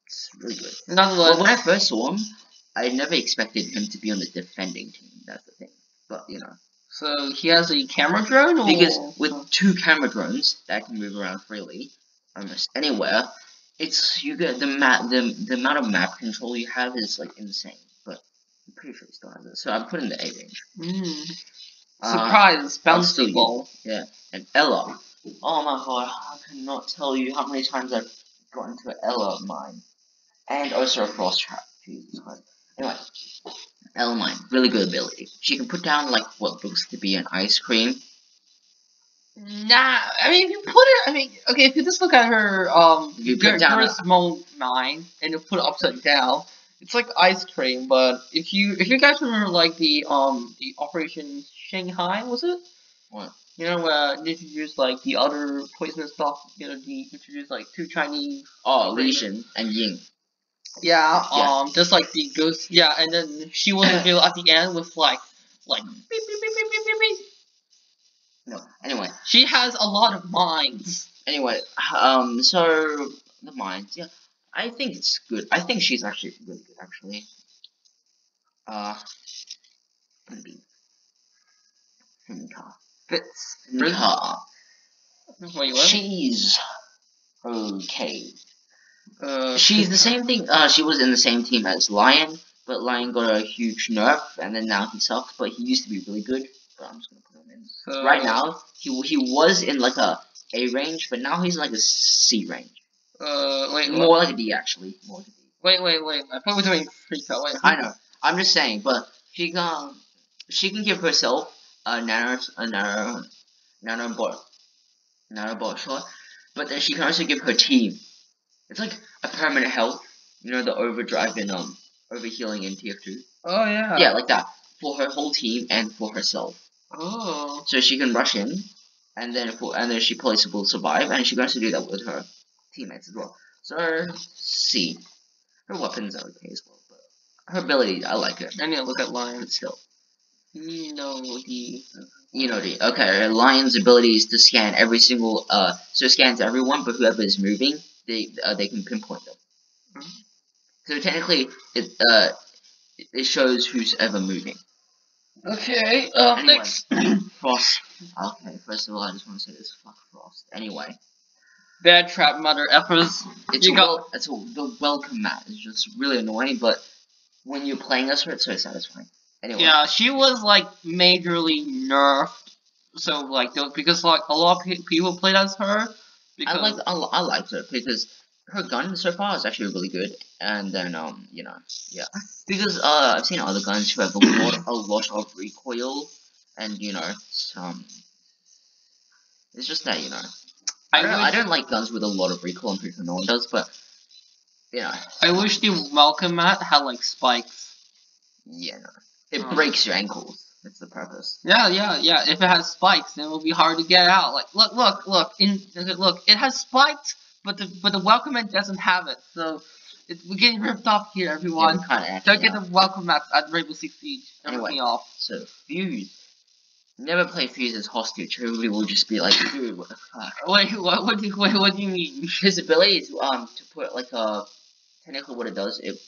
it's really good. Nonetheless, well, when I first saw him, I never expected him to be on the defending team, that's the thing. But, you know. So, he has a camera drone? Or? Because with two camera drones that can move around freely, almost anywhere, it's, you get, the map, the, the amount of map control you have is, like, insane. But, I'm pretty sure he still has it, so I'm putting the A range. Mm. Surprise, uh, bouncy ball. Yeah, and Ella. Oh my god, I cannot tell you how many times I've gotten to an Ella mine. And also a Frost trap. Jesus Christ. Anyway, Ella mine, really good ability. She can put down, like, what looks to be an ice cream. Nah, I mean, if you put it, I mean, okay, if you just look at her, um, you put down a small mine, and you put it upside down, it's like ice cream, but if you, if you guys remember, like, the, um, the Operation... Shanghai, was it? What? You know, uh, they introduced, like, the other poisonous stuff, you know, they introduced, like, two Chinese... Oh, Legion and Ying. Yeah, yeah, um, just like the ghost, yeah, and then she was revealed at the end with, like, like, beep, beep, beep, beep, beep, beep, beep. No, anyway. She has a lot of mines. Anyway, um, so, the mines, yeah, I think it's good. I think she's actually really good, actually. Uh, maybe. Fits. She's okay. Uh, She's the same thing. Uh, she was in the same team as Lion, but Lion got a huge nerf, and then now he sucks. But he used to be really good. But I'm just gonna put him in. So, right now, he he was in like a A range, but now he's in like a C range. Uh, wait, more what? like a D actually. More like a D. Wait, wait, wait. I thought we were doing freak out. Wait, I know. I'm just saying, but she can she can give herself. A nano, a nano, nano ball, nano ball shot, but then she can also give her team. It's like a permanent health, you know, the overdrive and um, overhealing in T F two. Oh yeah. Yeah, like that for her whole team and for herself. Oh. So she can rush in, and then for and then she probably will survive, and she can also do that with her teammates as well. So C, her weapons are okay as well, but her ability I like it. I need to look at Lion still. You know the, you know the. Okay, Lion's ability is to scan every single. Uh, so it scans everyone, but whoever is moving, they uh, they can pinpoint them. Mm-hmm. So technically, it uh, it shows who's ever moving. Okay. Uh, anyway, next, Frost. Okay. First of all, I just want to say this. Fuck Frost. Anyway. Bad trap mother effers. It's you a go. It's a the welcome mat is just really annoying, but when you're playing as her, it's so satisfying. Anyway. Yeah, she was, like, majorly nerfed, so, like, because, like, a lot of people played as her, because... I liked, I, I liked her, because her gun so far is actually really good, and then um you know, yeah, because uh I've seen other guns who have a lot a lot of recoil, and you know, it's, um it's just that, you know, I, I don't I don't like guns with a lot of recoil. I'm pretty sure no one does, but you know, I wish the Malcolm mat had like spikes. Yeah, no. It oh. breaks your ankles. That's the purpose. Yeah, yeah, yeah. If it has spikes, then it will be hard to get out. Like, look, look, look. In look, it has spikes, but the but the welcome mat doesn't have it. So it, we're getting ripped off here, everyone. Yeah, don't get off. The welcome mat at Rainbow Six Siege. Don't anyway, rip me off. So Fuse. Never play Fuse as hostage. Everybody will just be like, dude, what the fuck? Wait, what? What do you, wait, what do you mean? His ability is um to put like a technically what it does, it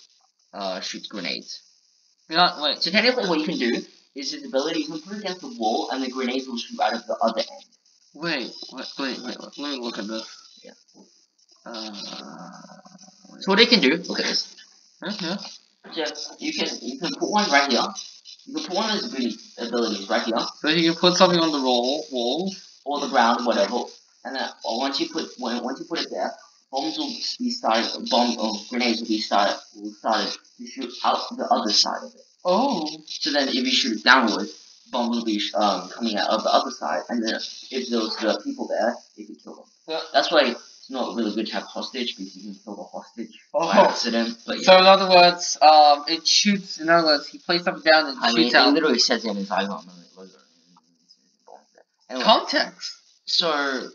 uh shoots grenades. Yeah, wait. So technically, what you can do. Is his ability, you can put it against the wall and the grenades will shoot out of the other end. Wait, wait, wait, wait, wait. Let me look at this. Yeah. Uh, so what it can do, look at this. Okay. Yeah, you can, you can put one right here. You can put one of his ability, abilities right here. So you can put something on the wall, wall. Or the ground, whatever. And then once you put, when, once you put it there, bombs will be started, bomb or grenades will be started, will started to shoot out the other side of it. Oh. So then, if you shoot it downward, bomb will be um coming out of the other side, and then if there was the people there, you could kill them. Yeah. That's why it's not really good to have hostage, because you can kill the hostage oh. by accident. But, yeah. So in other words, um, it shoots. In other words, he plays something down and I shoots mean, out. It literally says it in his icon. Anyway, context. So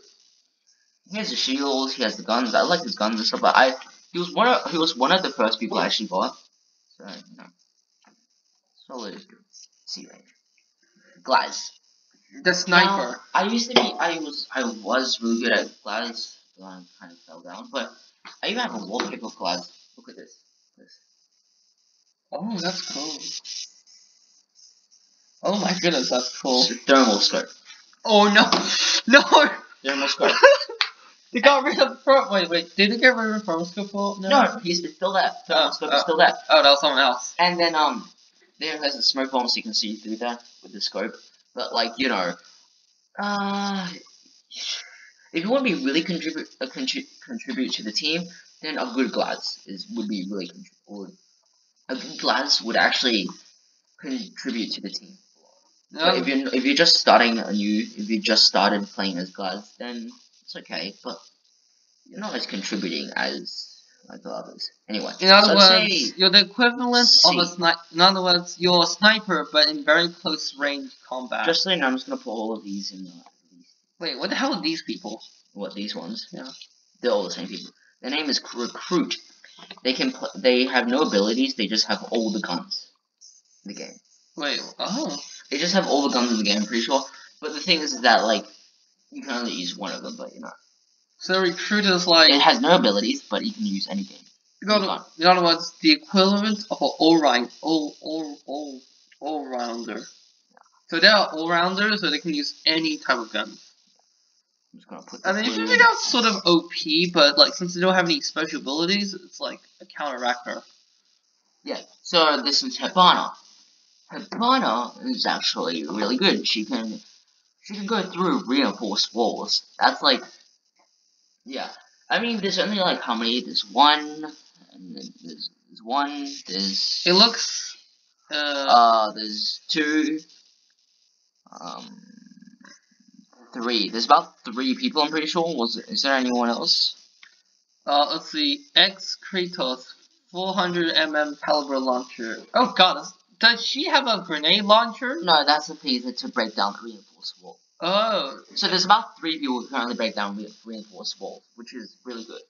he has the shields. He has the guns. I like his guns and stuff. But I he was one of he was one of the first people I actually bought. So no. Solid C range. Glaz. The sniper. Now, I used to be I was I was really good at Glaz, but I kind of fell down, but I even have a wallpaper of Glaz. Look at this. this. Oh, that's cool. Oh my goodness, that's cool. It's a thermal scope. Oh no! No! Thermal scope. They got rid of the front. Wait, wait. Did they get rid of the thermal scope? No, no, he's still there. Thermal oh, scope oh, is still there. Oh, that was someone else. And then um. There has a smoke bomb, so you can see through that with the scope. But like, you know, uh, if you want to be really contribute uh, contri contribute to the team, then a good Glaz is would be really or a good Glaz would actually contribute to the team. No. But if you if you're just starting a new, if you just started playing as Glaz, then it's okay. But you're not as contributing as. Like the others. Anyway. In other so words, you're the equivalent C. of a sniper. In other words, you're a sniper, but in very close range combat. Just so you know, I'm just gonna put all of these in. The, these. Wait, what the hell are these people? What these ones? Yeah. They're all the same people. Their name is Recruit. They can. Pl they have no abilities. They just have all the guns. In the game. Wait. Oh. They just have all the guns in the game. I'm pretty sure. But the thing is, is that like, you can only use one of them, but you're not. So Recruiter's like... It has no abilities, but you can use anything. In other, in other words, the equivalent of an all-round, all, all, all, all-rounder. Yeah. So they're all-rounders, so they can use any type of gun. I'm just gonna put. I mean, usually that's sort of O P, but like since they don't have any special abilities, it's like a counter-racker. Yeah, so this is Hibana. Hibana is actually really good. She can, she can go through reinforced walls. That's like... Yeah, I mean, there's only like how many? There's one, and then there's, there's one, there's. It looks. Uh, uh, there's two, um, three. There's about three people, I'm pretty sure. Was it, is there anyone else? Uh, let's see. X Kratos, four hundred millimeter caliber launcher. Oh god, does she have a grenade launcher? No, that's a piece to break down the reinforced wall. Oh. So there's about three people who currently break down re reinforced walls, which is really good.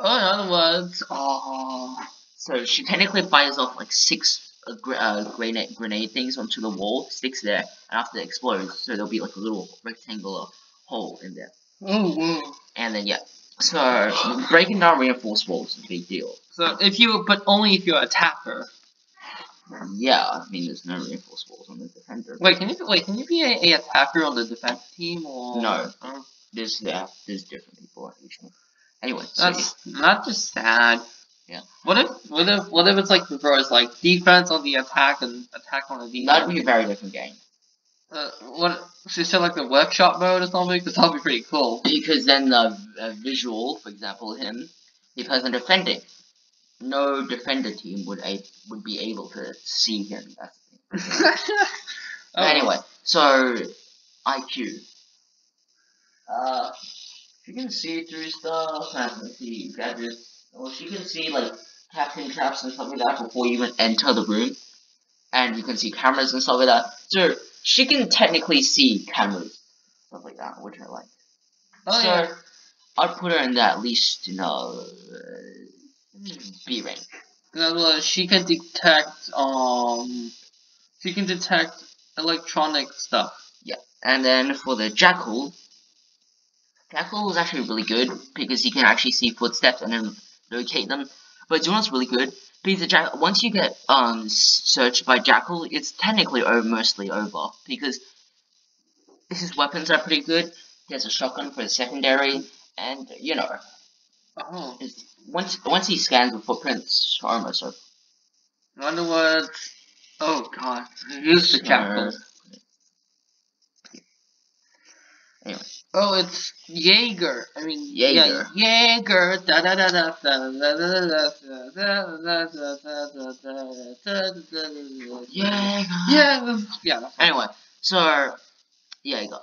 Oh, in other words, oh. So she technically fires off like six uh, gr uh, grenade grenade things onto the wall, sticks there, and after it explodes, so there'll be like a little rectangular hole in there. Oh, wow. And then yeah, so breaking down reinforced walls is a big deal. So if you, but only if you're an attacker. Yeah, I mean, there's no reinforced walls on the defender. Wait, can you wait? Can you be a, a attacker on the defense team or no? Oh. There's yeah, there's different people on each one. Anyway, that's so, yeah. Not just sad. Yeah. What if what if what if it's like reverse, like defense on the attack and attack on the defense? That'd be a very different game. Uh, what? So you said like the workshop mode or something? Because that'd be pretty cool. Because then the uh, visual, for example, him. because in defending, no defender team would a would be able to see him. That's the thing. Oh. Anyway, so I Q. Uh, she can see through stuff, and see gadgets, or she can see like captain traps and stuff like that before you even enter the room, and you can see cameras and stuff like that. So she can technically see cameras, stuff like that, which I like. Oh, so yeah. I'd put her in that at least, you know, uh, B rank. Well, she can detect um, she can detect electronic stuff. Yeah, and then for the Jackal, Jackal is actually really good because he can actually see footsteps and then locate them. But do you know what's really good? Because the Jack once you get um searched by Jackal, it's technically over, mostly over because his weapons are pretty good. He has a shotgun for his secondary, and you know, oh, it's, once once he scans the footprints, it's almost over. I wonder what. Oh god, use the Jackal. Anyway. Oh, it's Jaeger. I mean, Jaeger. Yeah, Jaeger. Da da da da da da da da da da da da da da da. Yeah, yeah, yeah. Anyway, so Jaeger.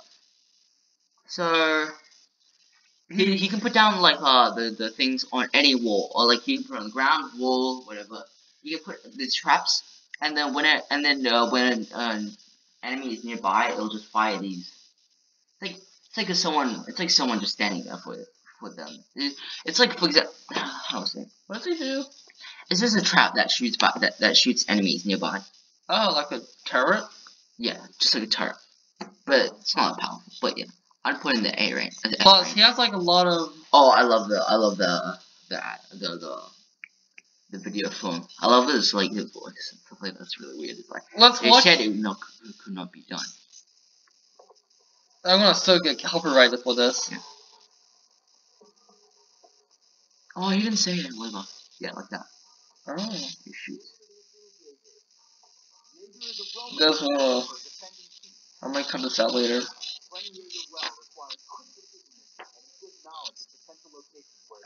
So he he can put down like uh the the things on any wall, or like you can put it on the ground, wall, whatever. You can put the traps, and then when it and then uh, when an enemy is nearby, it'll just fire these. Like it's like if someone, it's like someone just standing there for for them. It, it's like for example, how was it? What does he do? Is this a trap that shoots by, that that shoots enemies nearby? Oh, like a turret? Yeah, just like a turret, but it's not powerful. But yeah, I'd put in the A rank. The Plus, rank. He has like a lot of. Oh, I love the I love the the the the, the video phone. I love this like his voice. Stuff like that's really weird. It's like let's watch. Said it not, could not be done. I'm gonna still get copyrighted for this. Yeah. Oh, he didn't say it, whatever. Yeah, like that. Oh, he shoots. This will. I might cut this out later.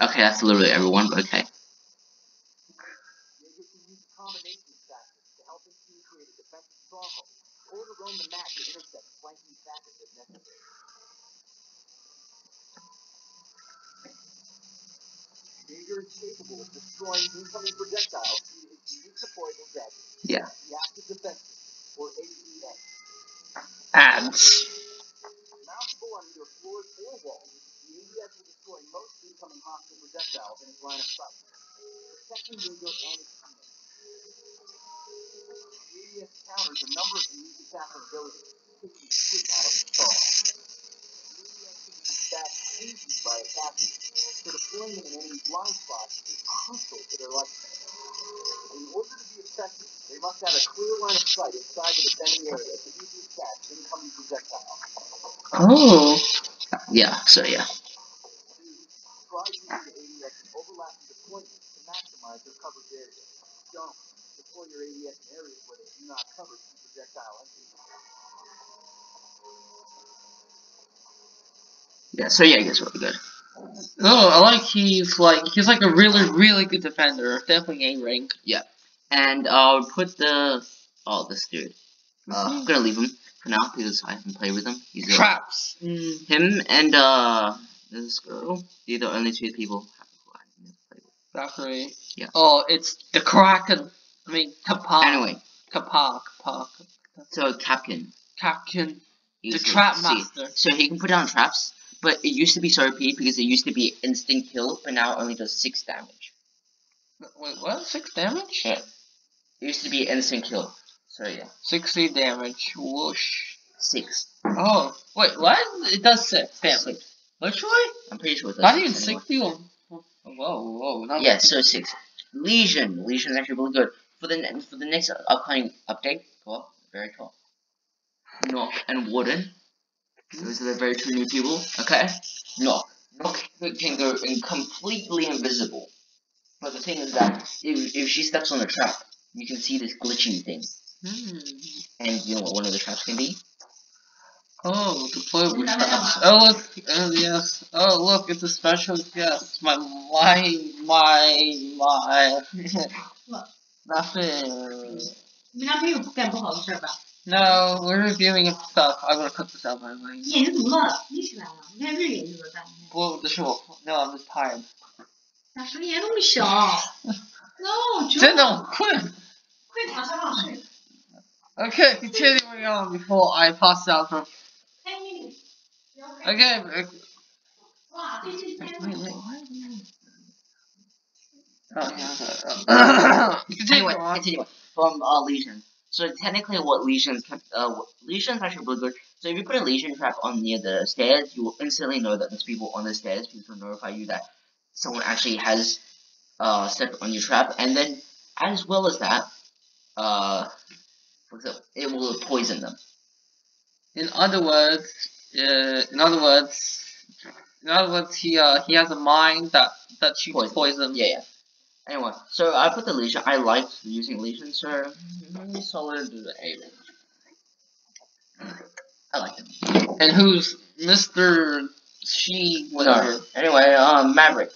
Okay, that's literally everyone, but okay. Yeah. Ads. Oh. Yeah, so yeah. Yeah, so yeah, he gets really good. Oh, I like he's like, he's like a really, really good defender. Definitely A rank. Yeah. And I'll put the, oh, this dude. Uh, I'm gonna leave him for now because I haven't played with him. He's traps. Mm. Him and uh this girl. They're the only two people I haven't played with. Valkyrie. Yeah. Oh, it's the Kraken. I mean Kappa. Anyway, Kappa, Kappa. So Captain. Captain. The trap master. So he can put down traps, but it used to be so O P because it used to be instant kill, but now it only does six damage. Wait, what? Six damage? Yeah. It used to be instant kill. So yeah, sixty damage. Whoosh. Six. Oh, wait, what? It does six damage. Literally? I'm pretty sure it does. Not even sixty or. Whoa, whoa, not. Yeah, so six. Legion. Legion is actually really good for the for the next upcoming update. Cool. Very cool. Knock and Warden. Those are the very two new people. Okay. Knock. Knock can go in completely invisible. But the thing is that if if she steps on the trap, you can see this glitchy thing. Hmm. And you know what one of the traps can be? Oh, to play with us. Oh, look, oh, yes. Oh, look, it's a special guest. My, my, my, my. What? Nothing. We're not reviewing Pokemon. No, we're reviewing stuff. I'm gonna cut this out, by the way. Yeah, this is love. This is love. Never really love that. Well, the show. No, I'm just tired. That's really not a No, just. Then don't quit. Quit, I'm not Okay, continuing on before I pass out from. Okay. okay. Wow, this is wait, wait, wait. Oh, yeah. Uh, continue anyway, on. Continue from uh, Legion. So technically, what Legion can, uh, Legion is actually Blackbeard. So if you put a Legion trap on near the stairs, you will instantly know that there's people on the stairs. People notify you that someone actually has uh stepped on your trap, and then as well as that, uh, it will poison them. In other words. Uh, in other words, in other words, he uh, he has a mind that that shoots poison. poison. Yeah, yeah. Anyway, so I put the Legion. I liked using Legion, so maybe solid to the A. I like him. And who's Mister She? Whatever. No. Anyway, um, Maverick,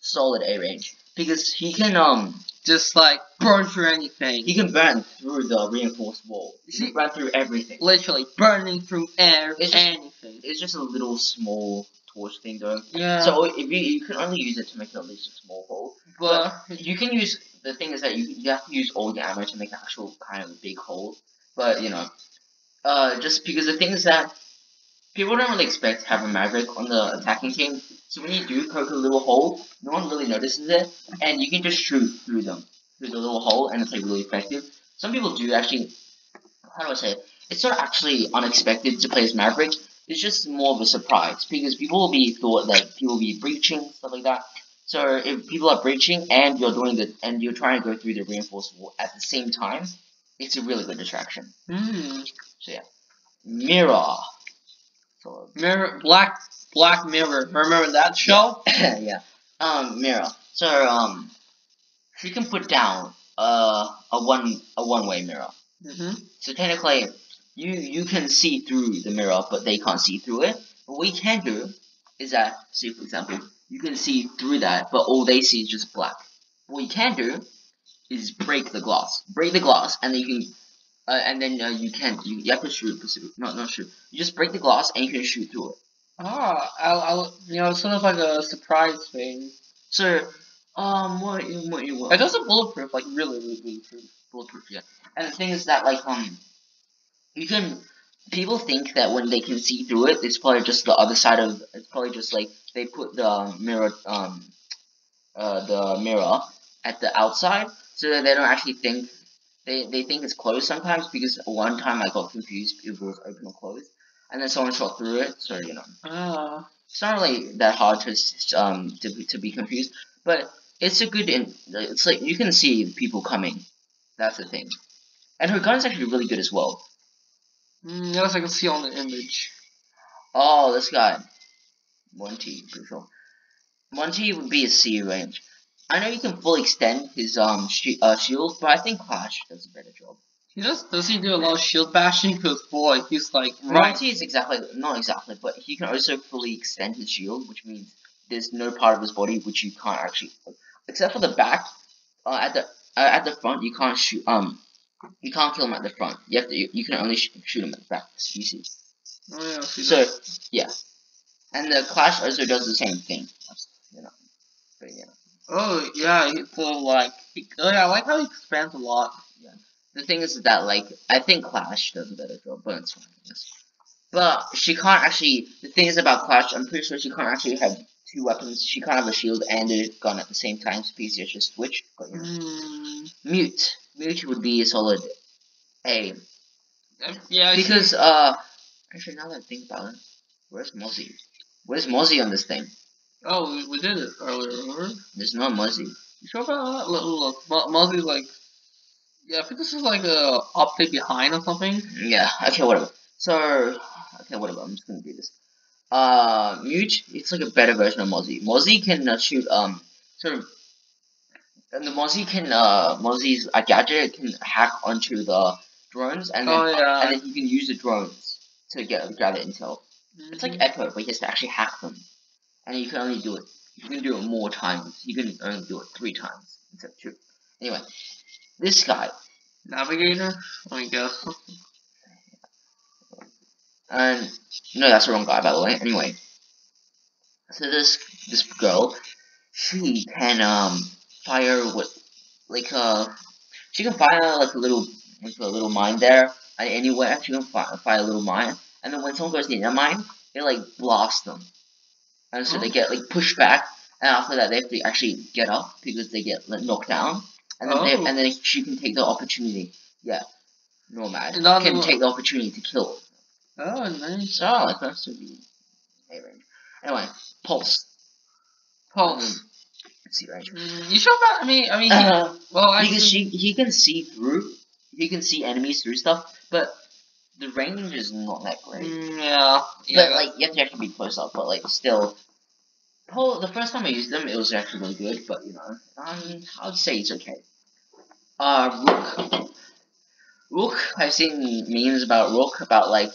solid A range because he can um just like burn through anything. He can burn through the reinforced wall. He can burn through everything. Literally burning through air. It's anything. It's just a little small torch thing though. Yeah. So if you you can only use it to make at least a small hole. But, but you can use the thing is that you you have to use all the ammo to make an actual kind of big hole. But you know, uh, just because the thing is that people don't really expect to have a Maverick on the attacking team. So when you do poke a little hole, no one really notices it, and you can just shoot through them through the little hole, and it's like really effective. Some people do actually. How do I say it? It's not actually unexpected to play as Maverick. It's just more of a surprise because people will be thought that people will be breaching stuff like that. So if people are breaching and you're doing the and you're trying to go through the reinforced wall at the same time, it's a really good distraction. Mm. So yeah, Mirror. So, Mirror, Black, Black Mirror. Remember that show? Yeah. yeah. Um, Mirror. So um, she can put down uh a one a one way mirror. Mm-hmm. So technically. You you can see through the mirror, but they can't see through it. What we can do is that, say for example, you can see through that, but all they see is just black. What you can do is break the glass, break the glass, and then you can, uh, and then uh, you can you, you have to shoot specific, not not shoot. You just break the glass and you can shoot through it. Ah, I'll, I'll you know sort of like a surprise thing. So um, what you what you want? It doesn't bulletproof, like really really bulletproof, bulletproof, yeah. And the thing is that like um. You can. People think that when they can see through it, it's probably just the other side of. It's probably just like they put the mirror, um, uh, the mirror at the outside, so that they don't actually think. They they think it's closed sometimes because one time I got confused if it was open or closed, and then someone shot through it. So you know, uh. It's not really that hard to um to be, to be confused, but it's a good. In, it's like you can see people coming. That's the thing, and her gun's actually really good as well. Mm, yes, I can see on the image. Oh, this guy. Monty, pretty sure. Monty would be a C range. I know you can fully extend his um shi uh, shield, but I think Clash does a better job. He does. Does he do a lot of shield bashing? Because boy, he's like right. Monty is exactly not exactly, but he can also fully extend his shield, which means there's no part of his body which you can't actually, except for the back. Uh, at the uh, at the front, you can't shoot. Um. You can't kill him at the front. You have to. You, you can only sh shoot him at the back. You see. Oh, yeah, I see so that. yeah, and the Clash also does the same thing. You know. But, yeah. Oh yeah, so like, he, oh yeah, I like how he expands a lot. Yeah. The thing is that like, I think Clash does a better job, but it's fine. Yes. But she can't actually. The thing is about Clash, I'm pretty sure she can't actually have two weapons. She can't have a shield and a gun at the same time. It's easier to switch. But, yeah. mm. Mute. Mute would be a solid A. Yeah, because uh, actually now that I think about it, where's Mozzie? Where's Mozzie on this thing? Oh, we, we did it earlier. Remember? There's no Mozzie. You sure about that? Look, look, look. Mozzie's like, yeah, I think this is like a optic behind or something. Yeah. Okay, whatever. So, okay, whatever. I'm just gonna do this. Uh, Mute. It's like a better version of Mozzie. Mozzie can uh, shoot um sort of. And the Mozzie can, uh, Mozzie's uh, gadget can hack onto the drones, and then, oh, yeah. and then you can use the drones to get gather intel. Mm-hmm. It's like Echo, but you just actually hack them, and you can only do it. You can do it more times. You can only do it three times instead of two. Anyway, this guy, Navigator. There we go. And no, that's the wrong guy, by the way. Anyway, so this this girl, she can um fire with like uh she can fire like a little like a little mine there. Anywhere she can fire, fire a little mine, and then when someone goes near that mine, they like blast them, and so oh. they get like pushed back, and after that they have to actually get up because they get like, knocked down, and then oh. they, and then she can take the opportunity. Yeah, Nomad can one. take the opportunity to kill. It. Oh, nice. Oh, like that should be a range. Anyway, pulse, pulse. See range. Mm, you sure about? I mean, I mean. Uh, he, well, I because mean, she he can see through. He can see enemies through stuff, but the range is not that great. Yeah. yeah. But, like, you have to actually be close up, but, like, still. Pole, the first time I used them, it was actually really good, but, you know, um, I would say it's okay. Uh, Rook. Rook, I've seen memes about Rook, about, like,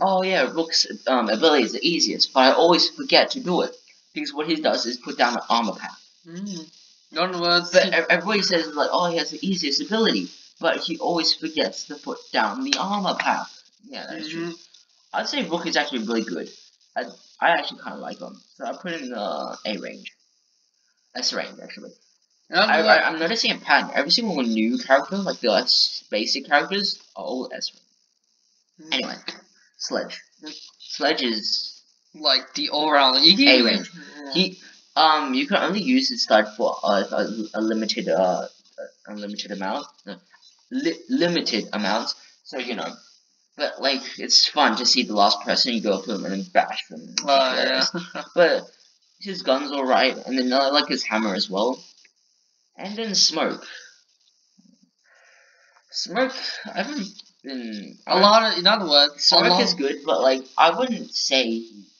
oh, yeah, Rook's um, ability is the easiest, but I always forget to do it, because what he does is put down an armor pack. Mm. None words. But everybody says, like, oh, he has the easiest ability. But he always forgets to put down the armor pack. Yeah, that's mm-hmm. true. I'd say Brook is actually really good. I, I actually kind of like him. So I put him in the A range. S range, actually. No, I, I, I'm noticing a pattern. Every single new character, like the less basic characters, are all S range. Mm-hmm. Anyway, Sledge. Sledge is... like the all-round... A range. Yeah. He, um, you can only use his stud for uh, a, a limited uh, unlimited amount. No. Li limited amounts, so you know, but like it's fun to see the last person you go up to them and then bash them. Uh, yeah. But his gun's alright, and then I like his hammer as well. And then Smoke. Smoke, I haven't been a I lot of. In other words, Smoke is good, but like I wouldn't say he's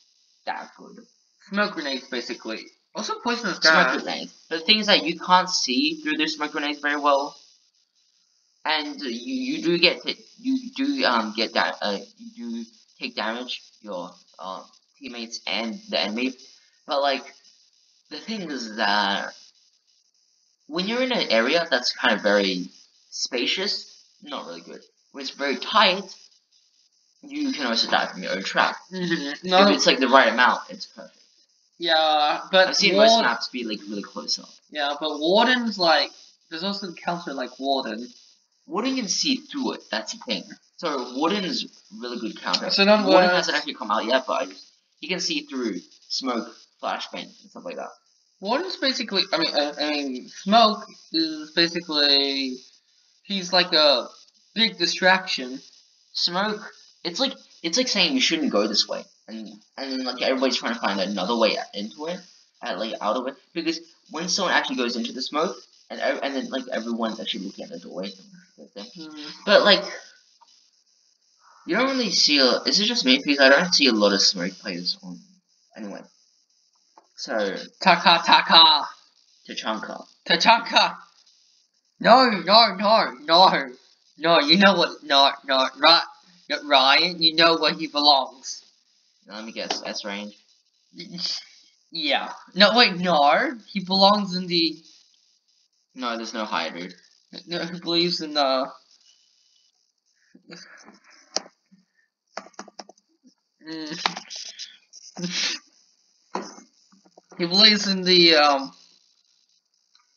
that good. Smoke grenades, basically. Also poisonous gas. Smoke grenades. The thing is that you can't see through those smoke grenades very well. And you, you do get to, you do um get that uh you do take damage your uh teammates and the enemy, but like the thing is that when you're in an area that's kind of very spacious, not really good. When it's very tight, you can also die from your own trap. Mm-hmm. No. If it's like the right amount, it's perfect. Yeah, but I've seen most maps be like really close up. Yeah, but Warden's like there's also the counter like Warden. Warden can see through it, that's the thing. So Warden is really good counter. So Warden words, hasn't actually come out yet, but he can see through Smoke, flashbang, and stuff like that. Warden's basically, I mean, uh, I mean, Smoke is basically, he's like a big distraction. Smoke, it's like, it's like saying you shouldn't go this way, and and then like everybody's trying to find another way into it, uh, like out of it, because when someone actually goes into the smoke. And, and then, like, everyone's actually looking at the doorway. But, like, you don't really see a... Is it just me? Because I don't see a lot of smoke players on... Anyway. So... Taka Taka! Tachanka. Tachanka! No, no, no, no. No, you know what... No, no, right. Ryan, you know where he belongs. Now, let me guess. S range. Yeah. No, wait, no. He belongs in the... No, there's no higher, dude. No, who believes in the... Mm. He believes in the, um...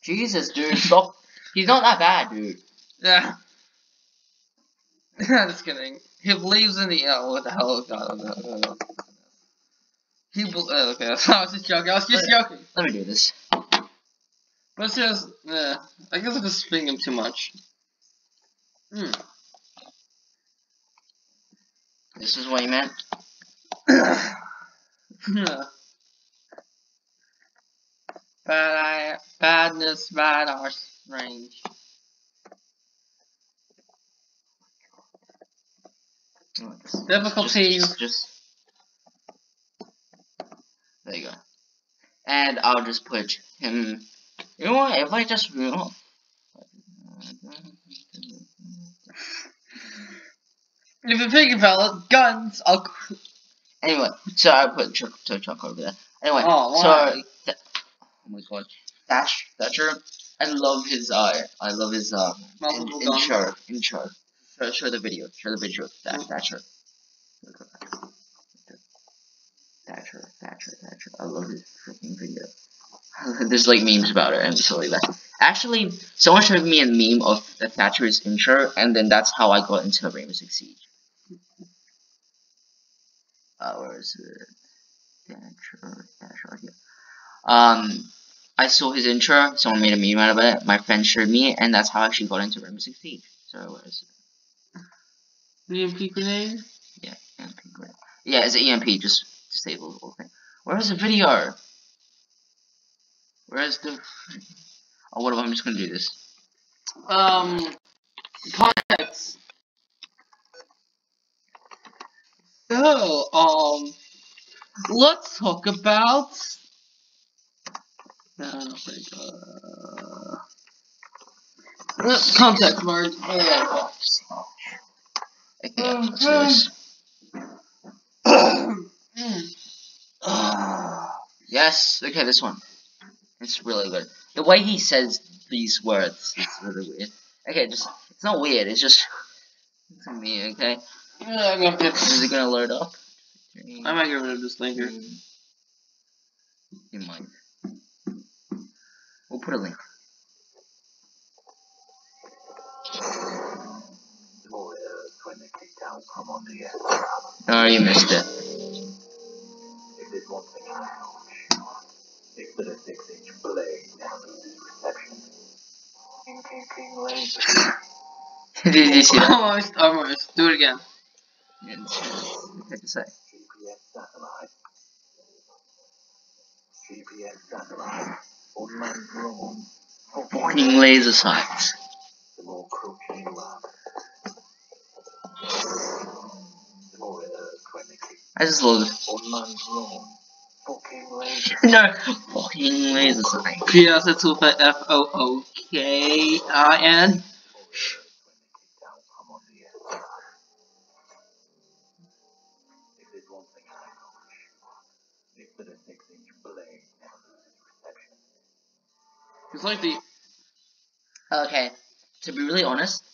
Jesus, dude, stop. He's not that bad, dude. Yeah. Just kidding. He believes in the... Oh, what the hell? No, no, no, no. He be... Oh, okay, I was just joking. I was just let, joking. Let me do this. But it's just, uh, I guess I just spin him too much. Mm. This is what you meant? Bad, badness, bad arse range. Oh, just, difficulties. Just, just, just. There you go. And I'll just put him... You know what, if I just, you know, If you're thinking about it, guns are... Anyway, so I put Choco to Choco over there. Anyway, oh, so... Th oh my god. Dash, Thatcher. I love his eye. I love his, uh... In intro. Intro. Show, show the video. Show the video. That, Thatcher. Thatcher, Thatcher, Thatcher. I love this freaking video. There's like memes about it and stuff like that. Actually, someone showed me a meme of the Thatcher's intro, and then that's how I got into Rainbow Six Siege. Uh, where is it? Thatcher, Thatcher, right here. Um, I saw his intro. Someone made a meme out of it. My friend showed me, and that's how I actually got into Rainbow Six Siege. So where is it? E M P grenade. Yeah, E M P grenade. Yeah, it's an E M P. Just disable the whole thing. Where is the video? Where's the... Oh, what if I'm just gonna do this? Um... Context! So, um... Let's talk about... Oh my god... Let's context mode! Oh, yeah. Okay, uh, let's do this. Uh, yes! Okay, this one. It's really good. The way he says these words, it's really weird. Okay, just, it's not weird, it's just, to me, okay? I'm gonna get this. Is it gonna load up? I might get rid of this link here. You might. We'll put a link. Oh, you missed it. Six to the six inch blade now loses reception. Ping ping ping laser. Did you see that? Almost, almost. Do it again. Yeah, what did you say? G P S satellite. G P S satellite. Old man drone. Pointing laser sights. The more croaking you are, the more it hurts when they kick. I just love it. Old man drone. Fucking laser. No, fucking laser sign. P S it's with a F O O K I N. It's like the. Okay, to be really honest,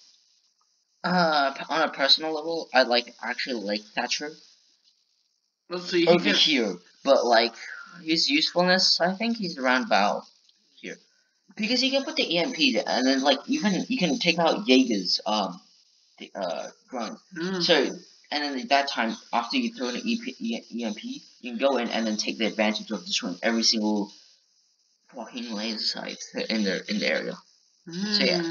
uh, on a personal level, I like actually like Thatcher. Let's see. Over here. But like his usefulness, I think he's around about here, because you can put the E M P there, and then like even you can take out Jaeger's um the, uh drone. Mm. So and then at that time after you throw in an E M P, you can go in and then take the advantage of destroying every single fucking laser site in the in the area. Mm. So yeah,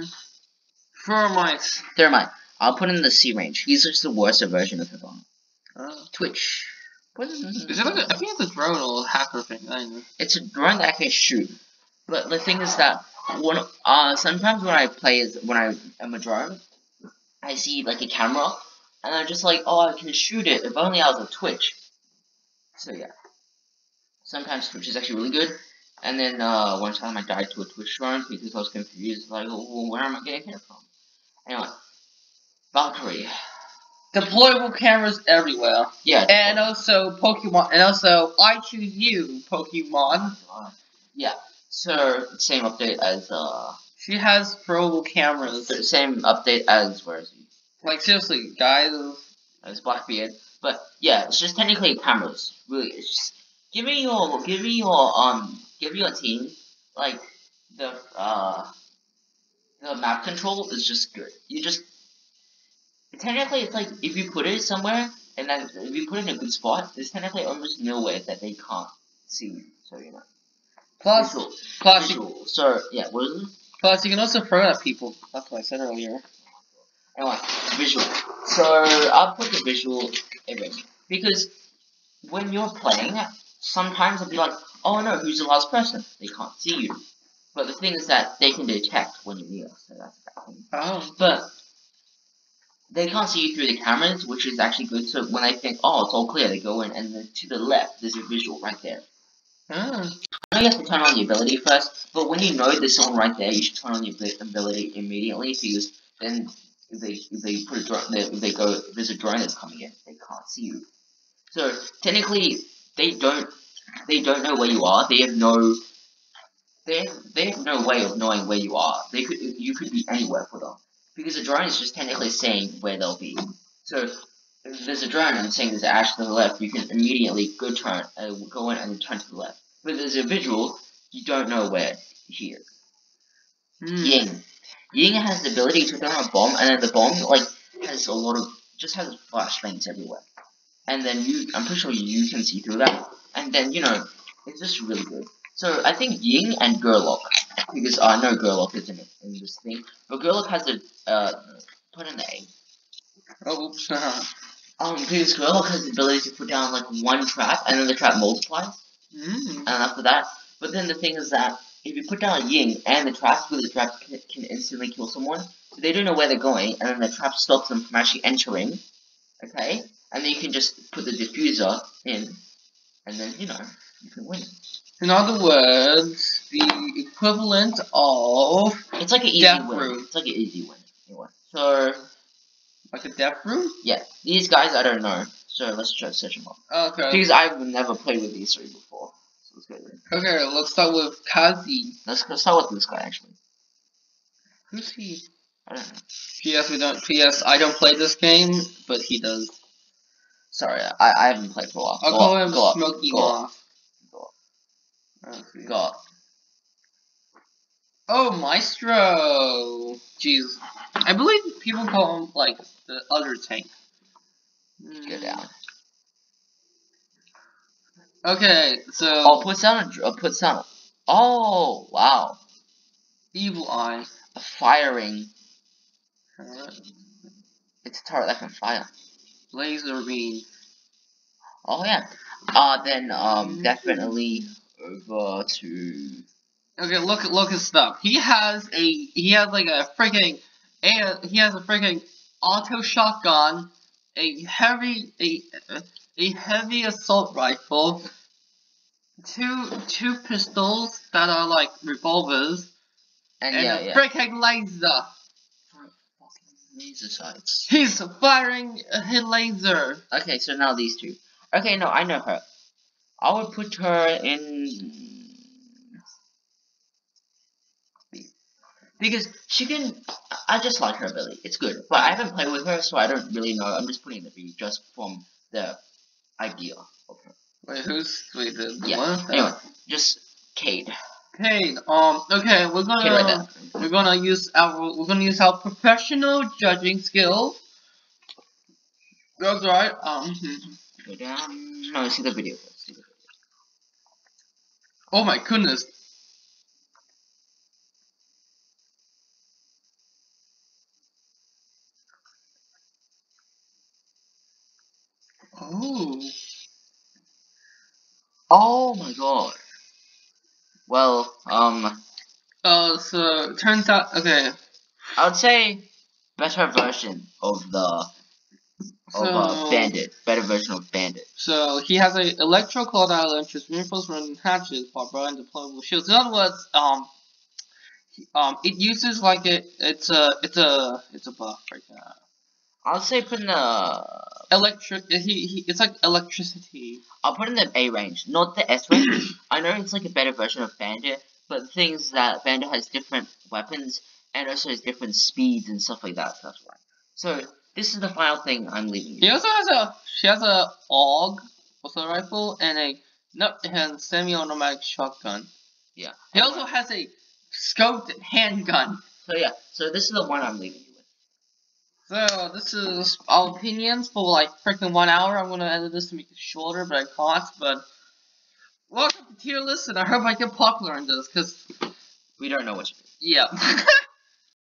Thermite. Thermite. I'll put in the C range. He's just the worst version of him. Oh. Twitch. What is it? Is it like a, I think it's a drone or a hacker thing. I don't know. It's a drone that can shoot. But the thing is that when, uh, sometimes when I play, is when I am a drone, I see like a camera, and I'm just like, oh, I can shoot it. If only I was a Twitch. So yeah. Sometimes Twitch is actually really good. And then uh, one time I died to a Twitch drone because I was confused. Like, well, where am I getting it from? Anyway, Valkyrie. Deployable cameras everywhere. Yeah. And also Pokemon, and also I Choose You Pokemon. Yeah. So same update as uh. She has throwable cameras. Same update as where is he? Like seriously, guys. As Blackbeard, but yeah, it's just technically cameras. Really, it's just give me your, give me your um, give your team like the uh, the map control is just good. You just. Technically, it's like if you put it somewhere, and then if you put it in a good spot, there's technically almost no way that they can't see you. So you know. Plus, visual. plus, visual. So yeah, what is it? Plus, you can also throw at people. That's what I said earlier. Anyway, visual. So I'll put the visual image because when you're playing, sometimes I'll be like, oh no, who's the last person? They can't see you. But the thing is that they can detect when you're near, so that's a bad thing. Oh, but. They can't see you through the cameras, which is actually good. So when they think, oh, it's all clear, they go in, and then to the left, there's a visual right there. Mm. I know you have to turn on the ability first, but when you know there's someone right there, you should turn on the ability immediately, because then if they if they put a drone, if they go, if there's a drone that's coming in, they can't see you. So technically, they don't they don't know where you are. They have no they have, they have no way of knowing where you are. They could you could be anywhere for them because a drone is just technically saying where they'll be. So if there's a drone and saying there's an Ash to the left, you can immediately go turn uh, go in and turn to the left. But there's a visual, you don't know where he is. Mm. Ying. Ying has the ability to throw a bomb, and then the bomb like has a lot of just has flashbangs everywhere. And then you, I'm pretty sure you can see through that. And then you know, it's just really good. So I think Ying and Gerlach, because I uh, know Gerlach is in it in this thing, but Gerlach has a uh put in the A. Oh, oops. um, because Gerlach has the ability to put down like one trap, and then the trap multiplies. Mm. And after that, but then the thing is that if you put down a Ying and the traps with the trap can, can instantly kill someone, so they don't know where they're going, and then the trap stops them from actually entering. Okay, and then you can just put the diffuser in, and then you know you can win. In other words, the equivalent of it's like an easy death win. Room. It's like an easy win. Anyway, so like a death room. Yeah, these guys I don't know. So let's try to search them up. Okay. Because I've never played with these three before. So let's go there. Okay, let's start with Kazi. Let's go start with this guy actually. Who's he? I don't know. P S we don't P S I don't play this game, but he does. Sorry, I, I haven't played for a while. I'll go call up, him go Smokey Law. Got. Oh, Maestro. Jeez. I believe people call him like the other tank. Go down. Okay, so I'll put sound. I'll put sound. Oh wow! Evil eye, a firing. Uh, it's a turret that can fire. Laser beam. Oh yeah. Uh then um definitely over to. Okay, look look his stuff. He has a he has like a freaking a he has a freaking auto shotgun. A heavy, a, a heavy assault rifle, two, two pistols that are like revolvers, and, and yeah, a yeah. freaking laser. Laser sights. He's firing his laser. Okay, so now these two. Okay, no, I know her. I would put her in because she can. I just like her ability. It's good, but I haven't played with her, so I don't really know. I'm just putting the B just from the idea of her. Wait, who's wait the, the yeah. one? Anyway, just Cade. Cade. Um. Okay, we're gonna right we're gonna use our we're gonna use our professional judging skill. That's right. Um. Go down. No, see the video first. See the video. Oh my goodness. Oh. Oh my god. Well, um. Uh, so, turns out, okay. I would say better version of the. So, of uh, Bandit. Better version of Bandit. So, he has an electro cloud island, just reinforced running hatches, Barbara, and deployable shields. In other words, um. Um, it uses like it. It's a. It's a. It's a buff right now. I'll say put in the electric. He, he it's like electricity. I'll put in the A range, not the S range. I know it's like a better version of Bandit, but the thing is that Bandit has different weapons and also has different speeds and stuff like that. So that's why. So this is the final thing I'm leaving. You. He also has a she has a AUG, also a rifle, and a no, and semi-automatic shotgun. Yeah. He also right. has a scoped handgun. So yeah. So this is the one I'm leaving. So, this is our opinions for like freaking one hour. I'm gonna edit this to make it shorter, but I can't. But, welcome to tier list, and I hope I get popular in this, because we don't know what you do. Yeah.